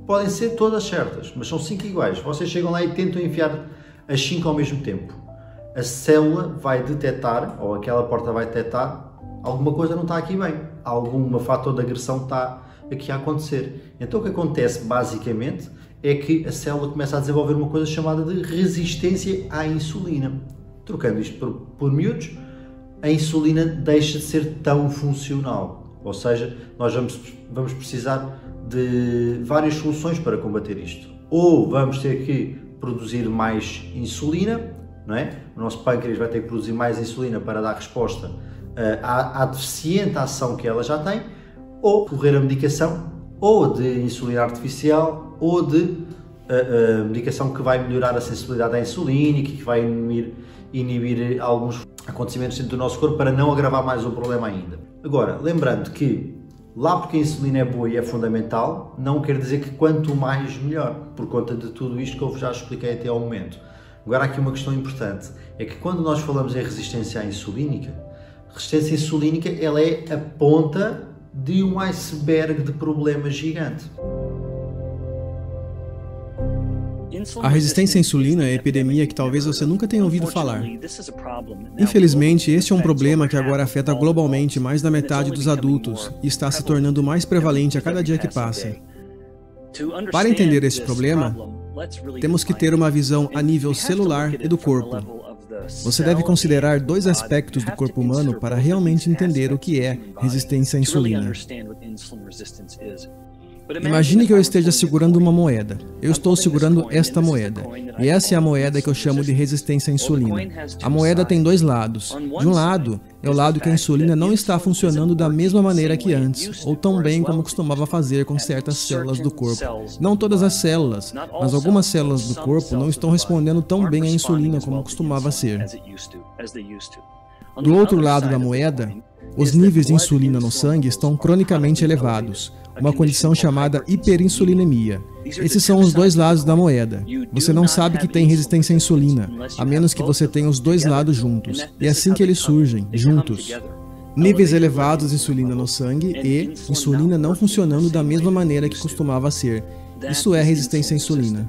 Podem ser todas certas, mas são cinco iguais. Vocês chegam lá e tentam enfiar as cinco ao mesmo tempo. A célula vai detectar, ou aquela porta vai detectar, alguma coisa não está aqui bem, algum fator de agressão está aqui a acontecer. Então o que acontece basicamente é que a célula começa a desenvolver uma coisa chamada de resistência à insulina. Trocando isto por, por miúdos, a insulina deixa de ser tão funcional, ou seja, nós vamos, vamos precisar de várias soluções para combater isto. Ou vamos ter que produzir mais insulina, não é? O nosso pâncreas vai ter que produzir mais insulina para dar resposta à deficiente ação que ela já tem, ou correr a medicação, ou de insulina artificial, ou de a, a medicação que vai melhorar a sensibilidade à insulina e que vai inibir, inibir alguns acontecimentos dentro do nosso corpo para não agravar mais o problema ainda. Agora, lembrando que lá porque a insulina é boa e é fundamental, não quer dizer que quanto mais melhor, por conta de tudo isto que eu já expliquei até ao momento. Agora, há aqui uma questão importante, é que quando nós falamos em resistência à insulínica, resistência insulínica, ela é a ponta de um iceberg de problemas gigante. A resistência à insulina é a epidemia que talvez você nunca tenha ouvido falar. Infelizmente, este é um problema que agora afeta globalmente mais da metade dos adultos e está se tornando mais prevalente a cada dia que passa. Para entender este problema, temos que ter uma visão a nível celular e do corpo. Você deve considerar dois aspectos do corpo humano para realmente entender o que é resistência à insulina. Imagine que eu esteja segurando uma moeda. Eu estou segurando esta moeda. E essa é a moeda que eu chamo de resistência à insulina. A moeda tem dois lados. De um lado, é o lado que a insulina não está funcionando da mesma maneira que antes, ou tão bem como costumava fazer com certas células do corpo. Não todas as células, mas algumas células do corpo não estão respondendo tão bem à insulina como costumava ser. Do outro lado da moeda, os níveis de insulina no sangue estão cronicamente elevados, uma condição chamada hiperinsulinemia. Esses são os dois lados da moeda. Você não sabe que tem resistência à insulina, a menos que você tenha os dois lados juntos. E é assim que eles surgem, juntos. Níveis elevados de insulina no sangue e insulina não funcionando da mesma maneira que costumava ser. Isso é resistência à insulina.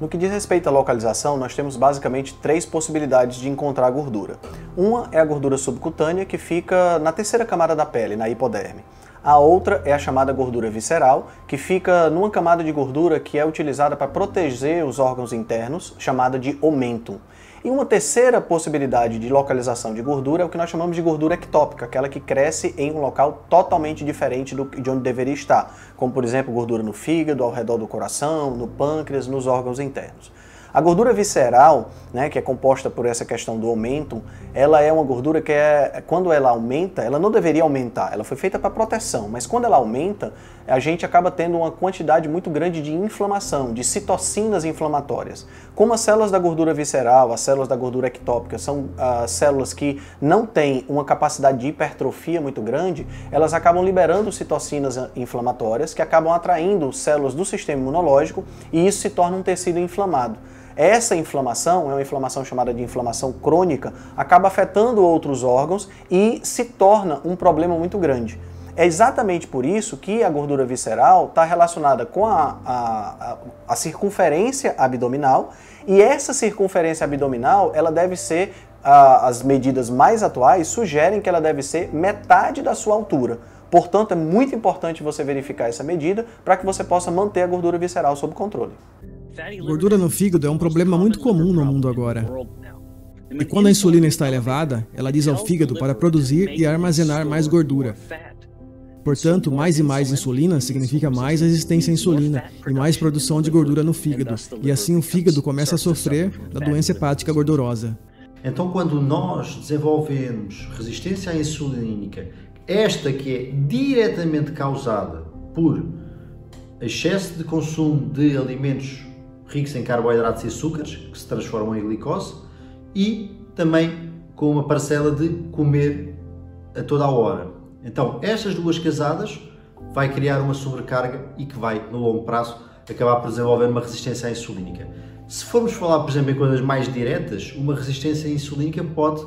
No que diz respeito à localização, nós temos basicamente três possibilidades de encontrar a gordura. Uma é a gordura subcutânea, que fica na terceira camada da pele, na hipoderme. A outra é a chamada gordura visceral, que fica numa camada de gordura que é utilizada para proteger os órgãos internos, chamada de omentum. E uma terceira possibilidade de localização de gordura é o que nós chamamos de gordura ectópica, aquela que cresce em um local totalmente diferente do, de onde deveria estar, como por exemplo gordura no fígado, ao redor do coração, no pâncreas, nos órgãos internos. A gordura visceral, né, que é composta por essa questão do aumento, ela é uma gordura que, é, quando ela aumenta, ela não deveria aumentar, ela foi feita para proteção, mas quando ela aumenta, a gente acaba tendo uma quantidade muito grande de inflamação, de citocinas inflamatórias. Como as células da gordura visceral, as células da gordura ectópica são ah, células que não têm uma capacidade de hipertrofia muito grande, elas acabam liberando citocinas inflamatórias que acabam atraindo células do sistema imunológico e isso se torna um tecido inflamado. Essa inflamação, é uma inflamação chamada de inflamação crônica, acaba afetando outros órgãos e se torna um problema muito grande. É exatamente por isso que a gordura visceral está relacionada com a, a, a, a circunferência abdominal e essa circunferência abdominal, ela deve ser, a, as medidas mais atuais sugerem que ela deve ser metade da sua altura. Portanto, é muito importante você verificar essa medida para que você possa manter a gordura visceral sob controle. Gordura no fígado é um problema muito comum no mundo agora. E quando a insulina está elevada, ela diz ao fígado para produzir e armazenar mais gordura. Portanto, mais e mais insulina significa mais resistência à insulina e mais produção de gordura no fígado. E assim o fígado começa a sofrer da doença hepática gordurosa. Então, quando nós desenvolvemos resistência à insulínica, esta que é diretamente causada por excesso de consumo de alimentos ricos em carboidratos e açúcares, que se transformam em glicose, e também com uma parcela de comer a toda a hora. Então, estas duas casadas vai criar uma sobrecarga e que vai, no longo prazo, acabar por desenvolver uma resistência à insulínica. Se formos falar, por exemplo, em coisas mais diretas, uma resistência insulínica pode,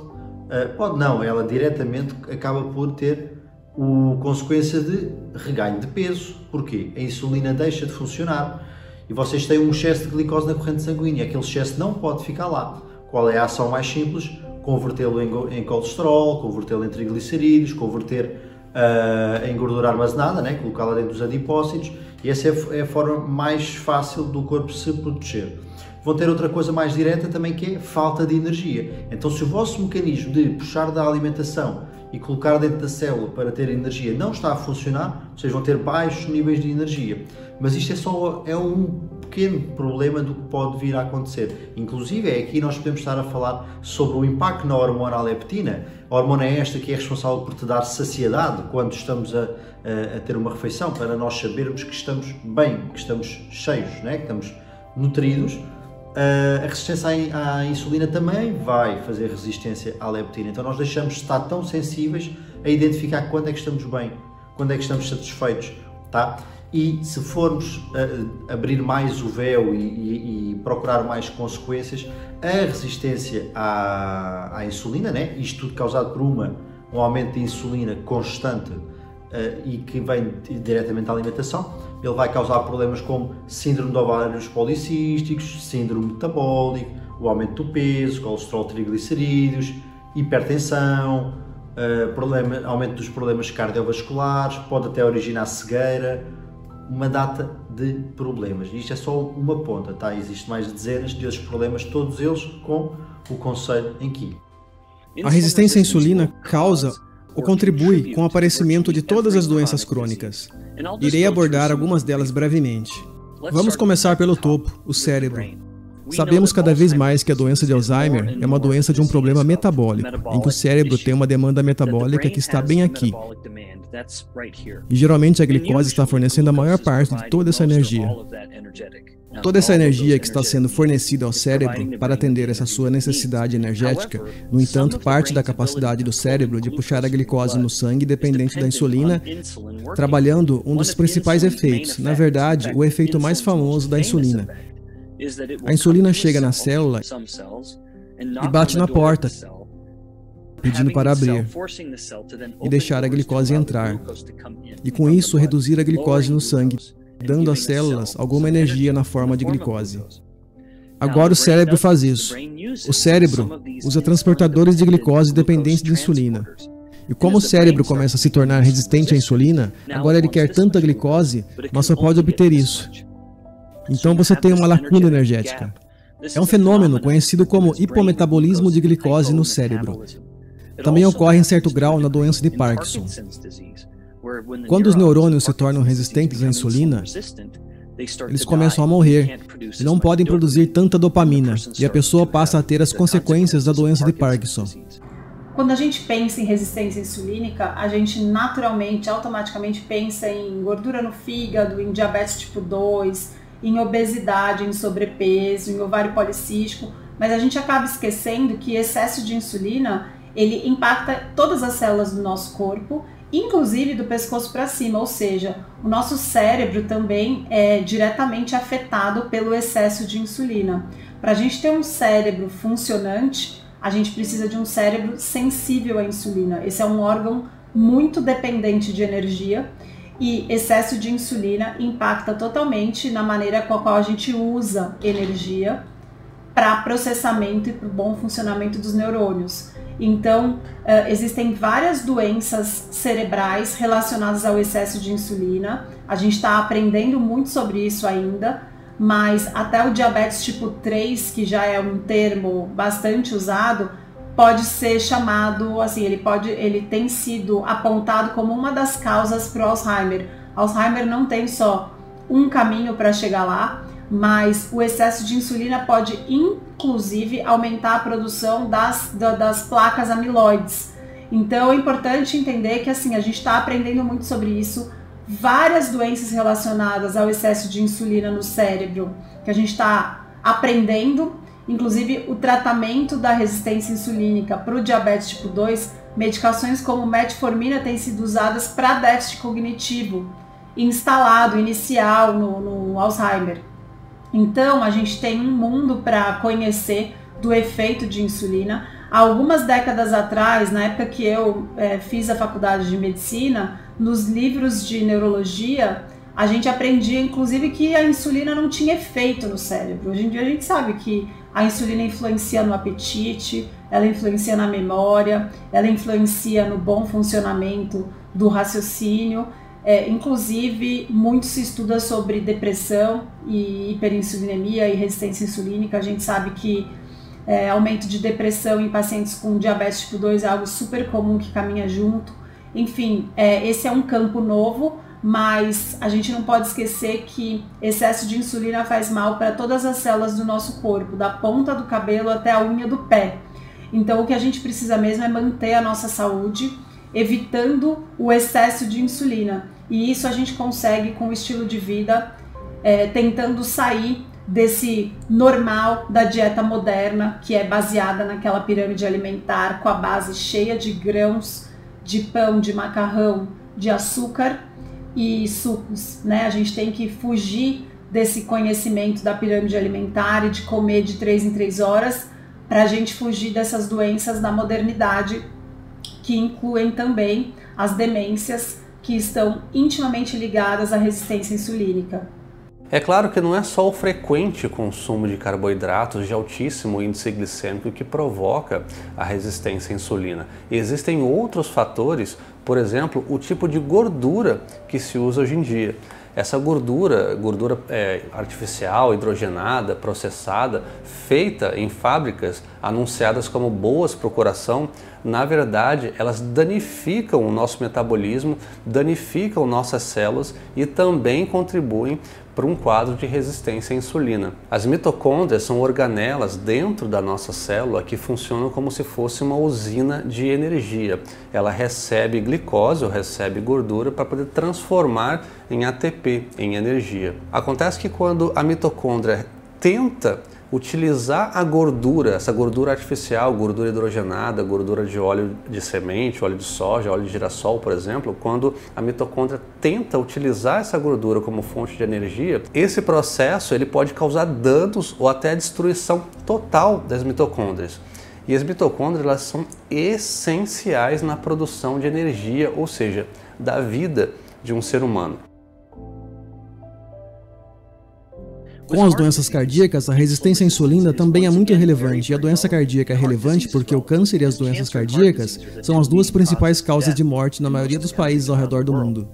pode não, ela diretamente acaba por ter a consequência de reganho de peso. Porquê? A insulina deixa de funcionar. E vocês têm um excesso de glicose na corrente sanguínea. Aquele excesso não pode ficar lá. Qual é a ação mais simples? Convertê-lo em, em colesterol, convertê-lo em triglicerídeos, converter uh, em gordura armazenada, né? Colocá-la dentro dos adipócitos. E essa é a forma mais fácil do corpo se proteger. Vão ter outra coisa mais direta também, que é falta de energia. Então, se o vosso mecanismo de puxar da alimentação e colocar dentro da célula para ter energia não está a funcionar, vocês vão ter baixos níveis de energia. Mas isto é só é um pequeno problema do que pode vir a acontecer. Inclusive, é aqui nós podemos estar a falar sobre o impacto na hormona leptina. A hormona é esta que é responsável por te dar saciedade quando estamos a, a, a ter uma refeição, para nós sabermos que estamos bem, que estamos cheios, né? Que estamos nutridos. Uh, a resistência à, à insulina também vai fazer resistência à leptina. Então nós deixamos de estar tão sensíveis a identificar quando é que estamos bem, quando é que estamos satisfeitos, tá? E se formos uh, abrir mais o véu e, e, e procurar mais consequências, a resistência à, à insulina, né? Isto tudo causado por uma, um aumento de insulina constante uh, e que vem diretamente da alimentação, ele vai causar problemas como síndrome de ovários policísticos, síndrome metabólico, o aumento do peso, colesterol, triglicerídeos, hipertensão, uh, problema, aumento dos problemas cardiovasculares, pode até originar cegueira, uma data de problemas. E isto é só uma ponta, tá? Existem mais dezenas de outros problemas, todos eles com o conselho em que a resistência à insulina causa ou contribui com o aparecimento de todas as doenças crônicas. Irei abordar algumas delas brevemente. Vamos começar pelo topo, o cérebro. Sabemos cada vez mais que a doença de Alzheimer é uma doença de um problema metabólico, em que o cérebro tem uma demanda metabólica que está bem aqui. E geralmente a glicose está fornecendo a maior parte de toda essa energia. Toda essa energia que está sendo fornecida ao cérebro para atender essa sua necessidade energética, no entanto, parte da capacidade do cérebro de puxar a glicose no sangue dependente da insulina, trabalhando um dos principais efeitos, na verdade, o efeito mais famoso da insulina. A insulina chega na célula e bate na porta, pedindo para abrir e deixar a glicose entrar, e com isso reduzir a glicose no sangue, dando às células alguma energia na forma de glicose. Agora o cérebro faz isso. O cérebro usa transportadores de glicose dependentes de insulina. E como o cérebro começa a se tornar resistente à insulina, agora ele quer tanta glicose, mas só pode obter isso. Então você tem uma lacuna energética. É um fenômeno conhecido como hipometabolismo de glicose no cérebro. Também ocorre em certo grau na doença de Parkinson. Quando os neurônios se tornam resistentes à insulina, eles começam a morrer e não podem produzir tanta dopamina, e a pessoa passa a ter as consequências da doença de Parkinson. Quando a gente pensa em resistência insulínica, a gente naturalmente, automaticamente pensa em gordura no fígado, em diabetes tipo dois, em obesidade, em sobrepeso, em ovário policístico, mas a gente acaba esquecendo que excesso de insulina, ele impacta todas as células do nosso corpo, inclusive do pescoço para cima, ou seja, o nosso cérebro também é diretamente afetado pelo excesso de insulina. Para a gente ter um cérebro funcionante, a gente precisa de um cérebro sensível à insulina. Esse é um órgão muito dependente de energia e excesso de insulina impacta totalmente na maneira com a qual a gente usa energia para processamento e para o bom funcionamento dos neurônios. Então, existem várias doenças cerebrais relacionadas ao excesso de insulina. A gente está aprendendo muito sobre isso ainda, mas até o diabetes tipo três, que já é um termo bastante usado, pode ser chamado, assim, ele, pode, ele tem sido apontado como uma das causas para o Alzheimer. Alzheimer não tem só um caminho para chegar lá, mas o excesso de insulina pode, inclusive, aumentar a produção das, das placas amiloides. Então, é importante entender que, assim, a gente está aprendendo muito sobre isso. Várias doenças relacionadas ao excesso de insulina no cérebro, que a gente está aprendendo, inclusive o tratamento da resistência insulínica para o diabetes tipo dois, medicações como metformina têm sido usadas para déficit cognitivo instalado, inicial, no, no Alzheimer. Então, a gente tem um mundo para conhecer do efeito de insulina. Há algumas décadas atrás, na época que eu é, fiz a faculdade de medicina, nos livros de neurologia, a gente aprendia, inclusive, que a insulina não tinha efeito no cérebro. Hoje em dia, a gente sabe que a insulina influencia no apetite, ela influencia na memória, ela influencia no bom funcionamento do raciocínio. É, inclusive, muito se estuda sobre depressão e hiperinsulinemia e resistência insulínica. A gente sabe que é, aumento de depressão em pacientes com diabetes tipo dois é algo super comum que caminha junto. Enfim, é, esse é um campo novo, mas a gente não pode esquecer que excesso de insulina faz mal para todas as células do nosso corpo, da ponta do cabelo até a unha do pé. Então, o que a gente precisa mesmo é manter a nossa saúde, evitando o excesso de insulina. E isso a gente consegue com o estilo de vida, é, tentando sair desse normal da dieta moderna, que é baseada naquela pirâmide alimentar com a base cheia de grãos, de pão, de macarrão, de açúcar e sucos, né? A gente tem que fugir desse conhecimento da pirâmide alimentar e de comer de três em três horas para a gente fugir dessas doenças da modernidade, que incluem também as demências que estão intimamente ligadas à resistência insulínica. É claro que não é só o frequente consumo de carboidratos de altíssimo índice glicêmico que provoca a resistência à insulina. Existem outros fatores, por exemplo, o tipo de gordura que se usa hoje em dia. Essa gordura, gordura é, artificial, hidrogenada, processada, feita em fábricas anunciadas como boas para o coração, na verdade, elas danificam o nosso metabolismo, danificam nossas células e também contribuem para um quadro de resistência à insulina. As mitocôndrias são organelas dentro da nossa célula que funcionam como se fosse uma usina de energia. Ela recebe glicose ou recebe gordura para poder transformar em A T P, em energia. Acontece que quando a mitocôndria tenta utilizar a gordura, essa gordura artificial, gordura hidrogenada, gordura de óleo de semente, óleo de soja, óleo de girassol, por exemplo, quando a mitocôndria tenta utilizar essa gordura como fonte de energia, esse processo ele pode causar danos ou até a destruição total das mitocôndrias. E as mitocôndrias elas são essenciais na produção de energia, ou seja, da vida de um ser humano. Com as doenças cardíacas, a resistência à insulina também é muito relevante, e a doença cardíaca é relevante porque o câncer e as doenças cardíacas são as duas principais causas de morte na maioria dos países ao redor do mundo.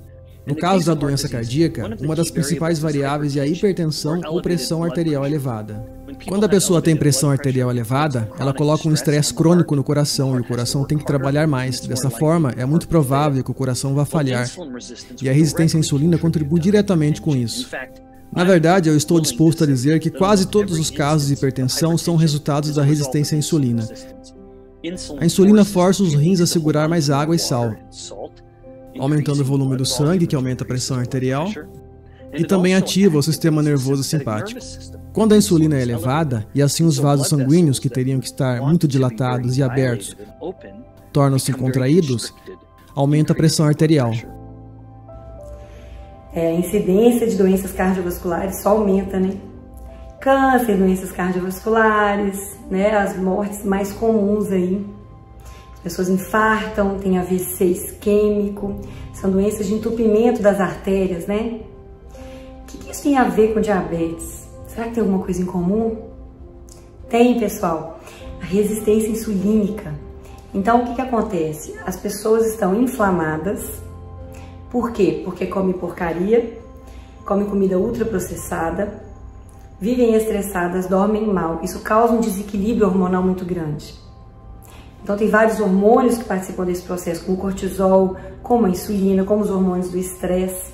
No caso da doença cardíaca, uma das principais variáveis é a hipertensão ou pressão arterial elevada. Quando a pessoa tem pressão arterial elevada, ela coloca um estresse crônico no coração e o coração tem que trabalhar mais. Dessa forma, é muito provável que o coração vá falhar, e a resistência à insulina contribui diretamente com isso. Na verdade, eu estou disposto a dizer que quase todos os casos de hipertensão são resultados da resistência à insulina. A insulina força os rins a segurar mais água e sal, aumentando o volume do sangue, que aumenta a pressão arterial, e também ativa o sistema nervoso simpático. Quando a insulina é elevada, e assim os vasos sanguíneos, que teriam que estar muito dilatados e abertos, tornam-se contraídos, aumenta a pressão arterial. É, a incidência de doenças cardiovasculares só aumenta, né? Câncer, doenças cardiovasculares, né? As mortes mais comuns aí. Pessoas infartam, tem A V C isquêmico, são doenças de entupimento das artérias, né? O que, que isso tem a ver com diabetes? Será que tem alguma coisa em comum? Tem, pessoal. A resistência insulínica. Então, o que, que acontece? As pessoas estão inflamadas. Por quê? Porque come porcaria, come comida ultraprocessada, vivem estressadas, dormem mal. Isso causa um desequilíbrio hormonal muito grande. Então tem vários hormônios que participam desse processo, como o cortisol, como a insulina, como os hormônios do estresse,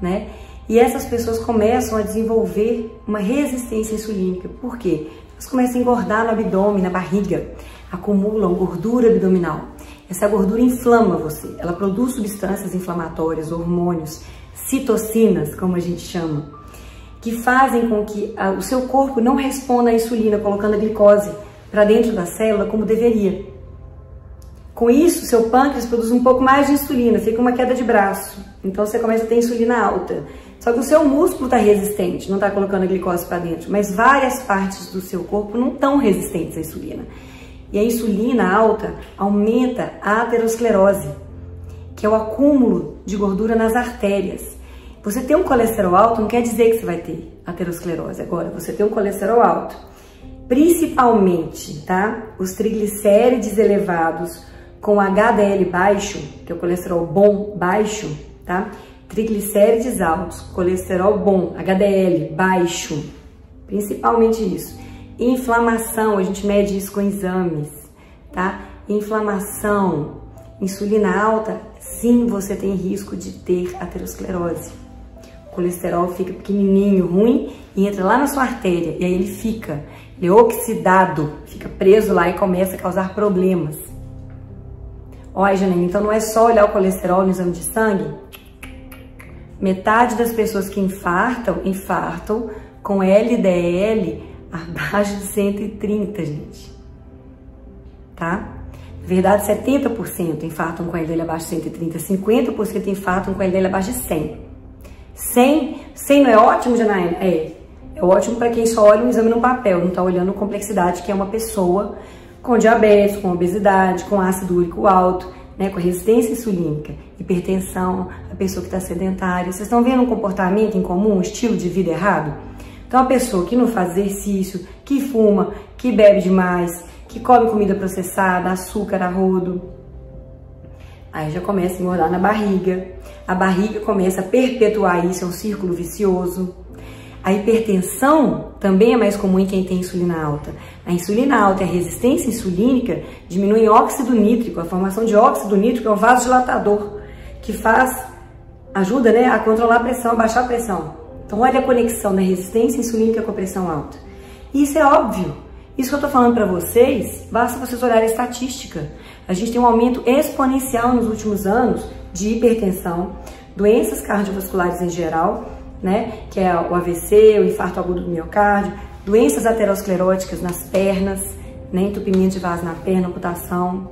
né? E essas pessoas começam a desenvolver uma resistência insulínica. Por quê? Elas começam a engordar no abdômen, na barriga, acumulam gordura abdominal. Essa gordura inflama você, ela produz substâncias inflamatórias, hormônios, citocinas, como a gente chama, que fazem com que a, o seu corpo não responda à insulina, colocando a glicose para dentro da célula como deveria. Com isso, seu pâncreas produz um pouco mais de insulina, fica uma queda de braço, então você começa a ter insulina alta. Só que o seu músculo está resistente, não está colocando a glicose para dentro, mas várias partes do seu corpo não estão resistentes à insulina. E a insulina alta aumenta a aterosclerose, que é o acúmulo de gordura nas artérias. Você ter um colesterol alto não quer dizer que você vai ter aterosclerose. Agora, você ter um colesterol alto, principalmente, tá? Os triglicérides elevados com H D L baixo, que é o colesterol bom baixo, tá? Triglicérides altos, colesterol bom, H D L baixo, principalmente isso. Inflamação, a gente mede isso com exames, tá? Inflamação, insulina alta, sim, você tem risco de ter aterosclerose. O colesterol fica pequenininho, ruim, e entra lá na sua artéria, e aí ele fica, ele é oxidado, fica preso lá e começa a causar problemas. Olha, Janine, então não é só olhar o colesterol no exame de sangue? Metade das pessoas que infartam, infartam com L D L abaixo de cento e trinta, gente, tá? Na verdade, setenta por cento infartam com L D L abaixo de cento e trinta, cinquenta por cento infartam com L D L abaixo de cem. cem, cem não é ótimo, Janaína? É, é ótimo para quem só olha um exame no papel, não tá olhando a complexidade que é uma pessoa com diabetes, com obesidade, com ácido úrico alto, né, com resistência insulínica, hipertensão, a pessoa que está sedentária. Vocês estão vendo um comportamento incomum, um estilo de vida errado? Então, a pessoa que não faz exercício, que fuma, que bebe demais, que come comida processada, açúcar a rodo, aí já começa a engordar na barriga. A barriga começa a perpetuar isso, é um círculo vicioso. A hipertensão também é mais comum em quem tem insulina alta. A insulina alta e a resistência insulínica diminuem óxido nítrico. A formação de óxido nítrico é um vasodilatador que faz, ajuda, né, a controlar a pressão, a baixar a pressão. Então, olha a conexão da resistência insulínica com a pressão alta. Isso é óbvio. Isso que eu tô falando para vocês, basta vocês olharem a estatística. A gente tem um aumento exponencial nos últimos anos de hipertensão, doenças cardiovasculares em geral, né, que é o A V C, o infarto agudo do miocárdio, doenças ateroscleróticas nas pernas, né, entupimento de vaso na perna, amputação,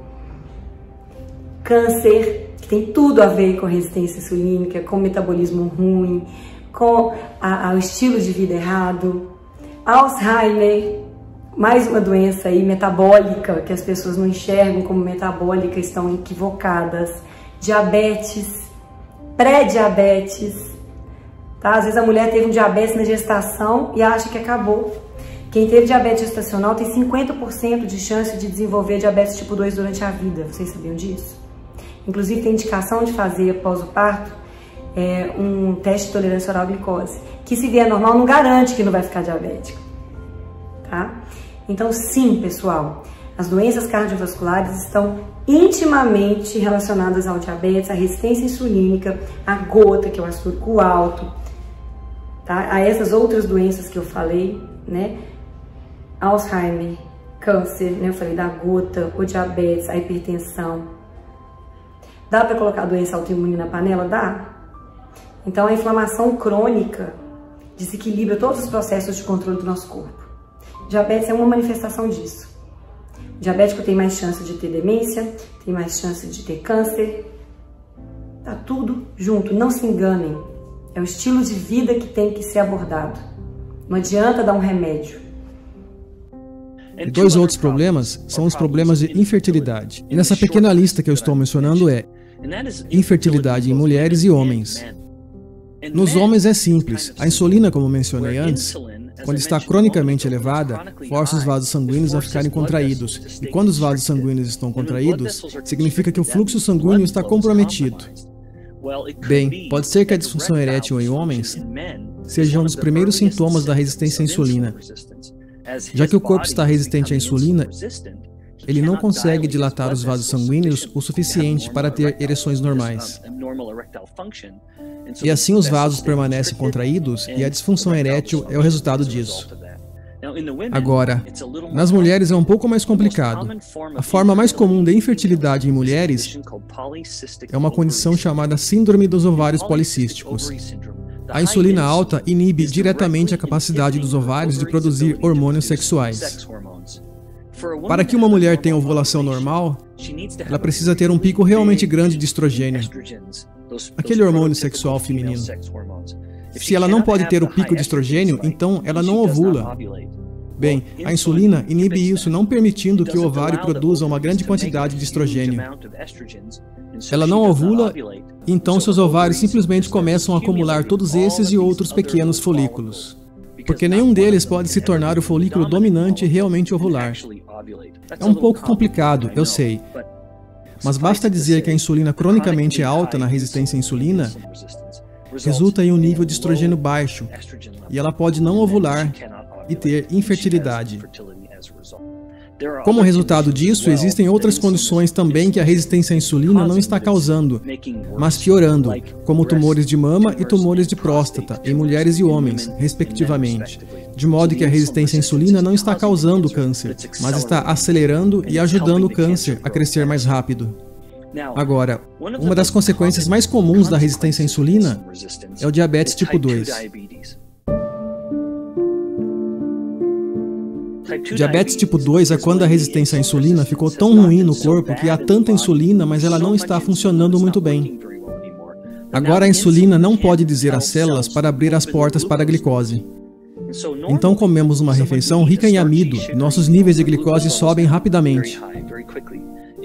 câncer, que tem tudo a ver com resistência insulínica, com metabolismo ruim, com a, a, o estilo de vida errado, Alzheimer, mais uma doença aí metabólica, que as pessoas não enxergam como metabólica, estão equivocadas, diabetes, pré-diabetes. Tá? Às vezes a mulher teve um diabetes na gestação e acha que acabou. Quem teve diabetes gestacional tem cinquenta por cento de chance de desenvolver diabetes tipo dois durante a vida. Vocês sabiam disso? Inclusive tem indicação de fazer após o parto é, um teste de tolerância oral à glicose, que se vier normal não garante que não vai ficar diabético. Tá? Então sim, pessoal, as doenças cardiovasculares estão intimamente relacionadas ao diabetes, à resistência insulínica, à gota, que é o açúcar alto, tá? A essas outras doenças que eu falei, né? Alzheimer, câncer, né? Eu falei da gota, o diabetes, a hipertensão. Dá para colocar a doença autoimune na panela? Dá. Então, a inflamação crônica desequilibra todos os processos de controle do nosso corpo. Diabetes é uma manifestação disso. O diabético tem mais chance de ter demência, tem mais chance de ter câncer. Tá tudo junto, não se enganem. É o estilo de vida que tem que ser abordado. Não adianta dar um remédio. E dois outros problemas são os problemas de infertilidade. E nessa pequena lista que eu estou mencionando é infertilidade em mulheres e homens. Nos homens é simples. A insulina, como mencionei antes, quando está cronicamente elevada, força os vasos sanguíneos a ficarem contraídos. E quando os vasos sanguíneos estão contraídos, significa que o fluxo sanguíneo está comprometido. Bem, pode ser que a disfunção erétil em homens seja um dos primeiros sintomas da resistência à insulina. Já que o corpo está resistente à insulina, ele não consegue dilatar os vasos sanguíneos o suficiente para ter ereções normais. E assim os vasos permanecem contraídos e a disfunção erétil é o resultado disso. Agora, nas mulheres é um pouco mais complicado. A forma mais comum de infertilidade em mulheres é uma condição chamada síndrome dos ovários policísticos. A insulina alta inibe diretamente a capacidade dos ovários de produzir hormônios sexuais. Para que uma mulher tenha ovulação normal, ela precisa ter um pico realmente grande de estrogênio, aquele hormônio sexual feminino. Se ela não pode ter o pico de estrogênio, então ela não ovula. Bem, a insulina inibe isso, não permitindo que o ovário produza uma grande quantidade de estrogênio. Ela não ovula, então seus ovários simplesmente começam a acumular todos esses e outros pequenos folículos, porque nenhum deles pode se tornar o folículo dominante e realmente ovular. É um pouco complicado, eu sei. Mas basta dizer que a insulina cronicamente alta na resistência à insulina resulta em um nível de estrogênio baixo, e ela pode não ovular e ter infertilidade. Como resultado disso, existem outras condições também que a resistência à insulina não está causando, mas piorando, como tumores de mama e tumores de próstata, em mulheres e homens, respectivamente. De modo que a resistência à insulina não está causando câncer, mas está acelerando e ajudando o câncer a crescer mais rápido. Agora, uma das consequências mais comuns da resistência à insulina é o diabetes tipo dois. Diabetes tipo dois é quando a resistência à insulina ficou tão ruim no corpo que há tanta insulina, mas ela não está funcionando muito bem. Agora a insulina não pode dizer às células para abrir as portas para a glicose. Então comemos uma refeição rica em amido, nossos níveis de glicose sobem rapidamente.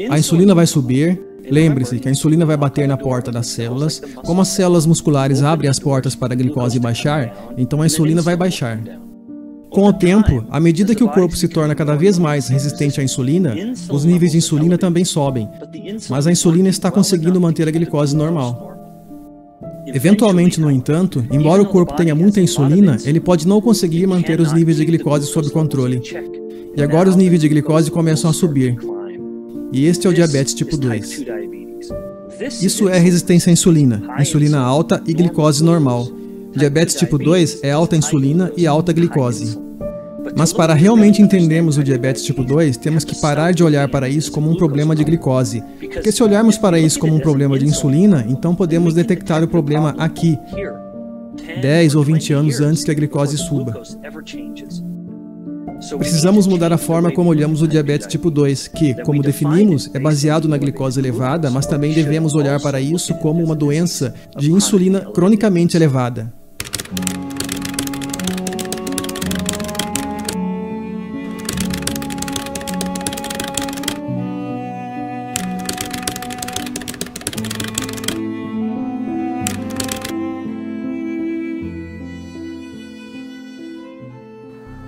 A insulina vai subir, Lembre-se que a insulina vai bater na porta das células. Como as células musculares abrem as portas para a glicose baixar, então a insulina vai baixar. Com o tempo, à medida que o corpo se torna cada vez mais resistente à insulina, os níveis de insulina também sobem, mas a insulina está conseguindo manter a glicose normal. Eventualmente, no entanto, embora o corpo tenha muita insulina, ele pode não conseguir manter os níveis de glicose sob controle. E agora os níveis de glicose começam a subir. E este é o diabetes tipo dois. Isso é resistência à insulina, insulina alta e glicose normal. Diabetes tipo dois é alta insulina e alta glicose. Mas para realmente entendermos o diabetes tipo dois, temos que parar de olhar para isso como um problema de glicose. Porque se olharmos para isso como um problema de insulina, então podemos detectar o problema aqui, dez ou vinte anos antes que a glicose suba. Precisamos mudar a forma como olhamos o diabetes tipo dois, que, como definimos, é baseado na glicose elevada, mas também devemos olhar para isso como uma doença de insulina cronicamente elevada.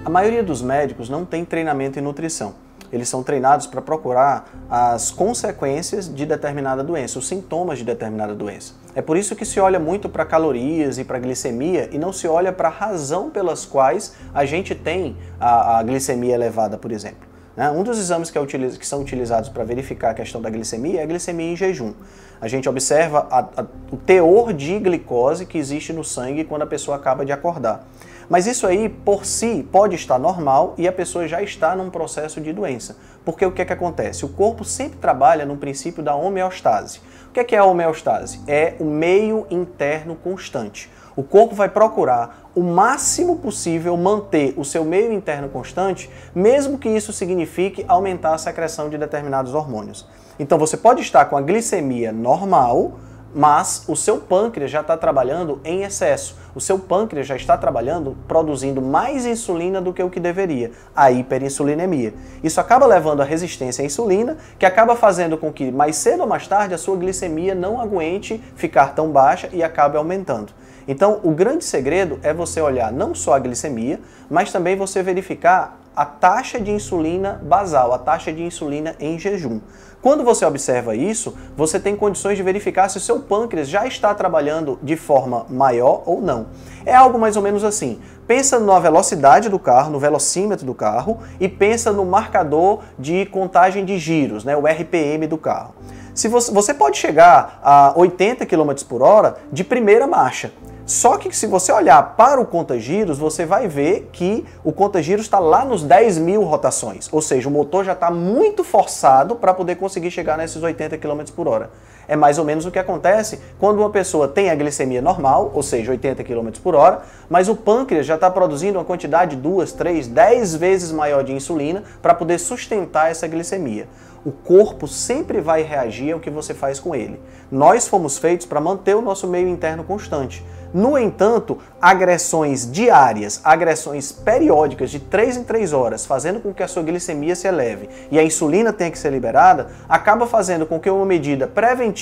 A maioria dos médicos não tem treinamento em nutrição. Eles são treinados para procurar as consequências de determinada doença, os sintomas de determinada doença. É por isso que se olha muito para calorias e para glicemia e não se olha para a razão pelas quais a gente tem a, a glicemia elevada, por exemplo. Um dos exames que, é utilizo, que são utilizados para verificar a questão da glicemia é a glicemia em jejum. A gente observa a, a, o teor de glicose que existe no sangue quando a pessoa acaba de acordar. Mas isso aí, por si, pode estar normal e a pessoa já está num processo de doença. Porque o que é que acontece? O corpo sempre trabalha no princípio da homeostase. O que é que é a homeostase? É o meio interno constante. O corpo vai procurar o máximo possível manter o seu meio interno constante, mesmo que isso signifique aumentar a secreção de determinados hormônios. Então você pode estar com a glicemia normal, mas o seu pâncreas já está trabalhando em excesso. O seu pâncreas já está trabalhando, produzindo mais insulina do que o que deveria, a hiperinsulinemia. Isso acaba levando à resistência à insulina, que acaba fazendo com que mais cedo ou mais tarde a sua glicemia não aguente ficar tão baixa e acabe aumentando. Então, o grande segredo é você olhar não só a glicemia, mas também você verificar a taxa de insulina basal, a taxa de insulina em jejum. Quando você observa isso, você tem condições de verificar se o seu pâncreas já está trabalhando de forma maior ou não. É algo mais ou menos assim. Pensa na velocidade do carro, no velocímetro do carro, e pensa no marcador de contagem de giros, né, o R P M do carro. Se você, você pode chegar a oitenta quilômetros por hora de primeira marcha. Só que se você olhar para o conta-giros, você vai ver que o conta-giros está lá nos dez mil rotações. Ou seja, o motor já está muito forçado para poder conseguir chegar nesses oitenta quilômetros por hora. É mais ou menos o que acontece quando uma pessoa tem a glicemia normal, ou seja, oitenta quilômetros por hora, mas o pâncreas já está produzindo uma quantidade de duas, três, dez vezes maior de insulina para poder sustentar essa glicemia. O corpo sempre vai reagir ao que você faz com ele. Nós fomos feitos para manter o nosso meio interno constante. No entanto, agressões diárias, agressões periódicas de três em três horas, fazendo com que a sua glicemia se eleve e a insulina tenha que ser liberada, acaba fazendo com que uma medida preventiva,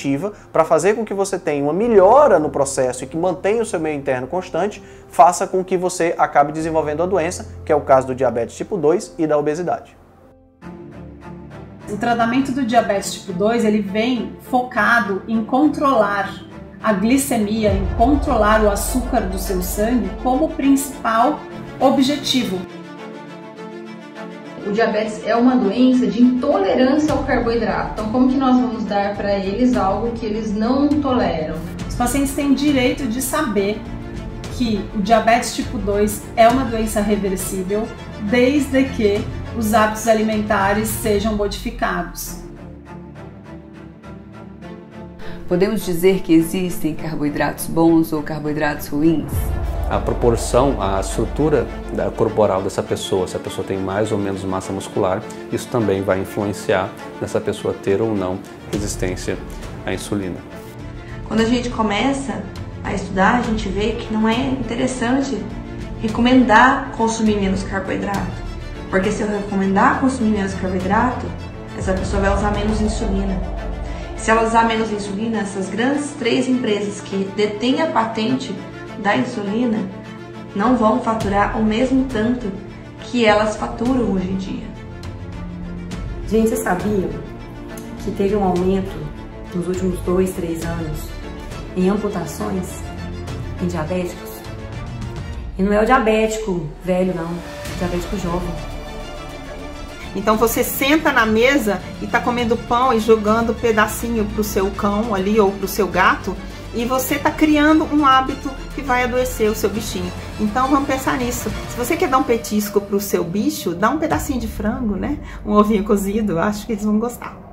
para fazer com que você tenha uma melhora no processo e que mantenha o seu meio interno constante, faça com que você acabe desenvolvendo a doença, que é o caso do diabetes tipo dois e da obesidade. O tratamento do diabetes tipo dois, ele vem focado em controlar a glicemia, em controlar o açúcar do seu sangue como principal objetivo. O diabetes é uma doença de intolerância ao carboidrato, então como que nós vamos dar para eles algo que eles não toleram? Os pacientes têm direito de saber que o diabetes tipo dois é uma doença reversível, desde que os hábitos alimentares sejam modificados. Podemos dizer que existem carboidratos bons ou carboidratos ruins? A proporção, a estrutura corporal dessa pessoa, se a pessoa tem mais ou menos massa muscular, isso também vai influenciar nessa pessoa ter ou não resistência à insulina. Quando a gente começa a estudar, a gente vê que não é interessante recomendar consumir menos carboidrato, porque se eu recomendar consumir menos carboidrato, essa pessoa vai usar menos insulina. Se ela usar menos insulina, essas grandes três empresas que detêm a patente da insulina não vão faturar o mesmo tanto que elas faturam hoje em dia. Gente, vocês sabiam que teve um aumento nos últimos dois, três anos em amputações em diabéticos? E não é o diabético velho, não, é o diabético jovem. Então você senta na mesa e está comendo pão e jogando pedacinho para o seu cão ali ou para o seu gato, e você está criando um hábito que vai adoecer o seu bichinho. Então vamos pensar nisso. Se você quer dar um petisco para o seu bicho, dá um pedacinho de frango, né? Um ovinho cozido, acho que eles vão gostar.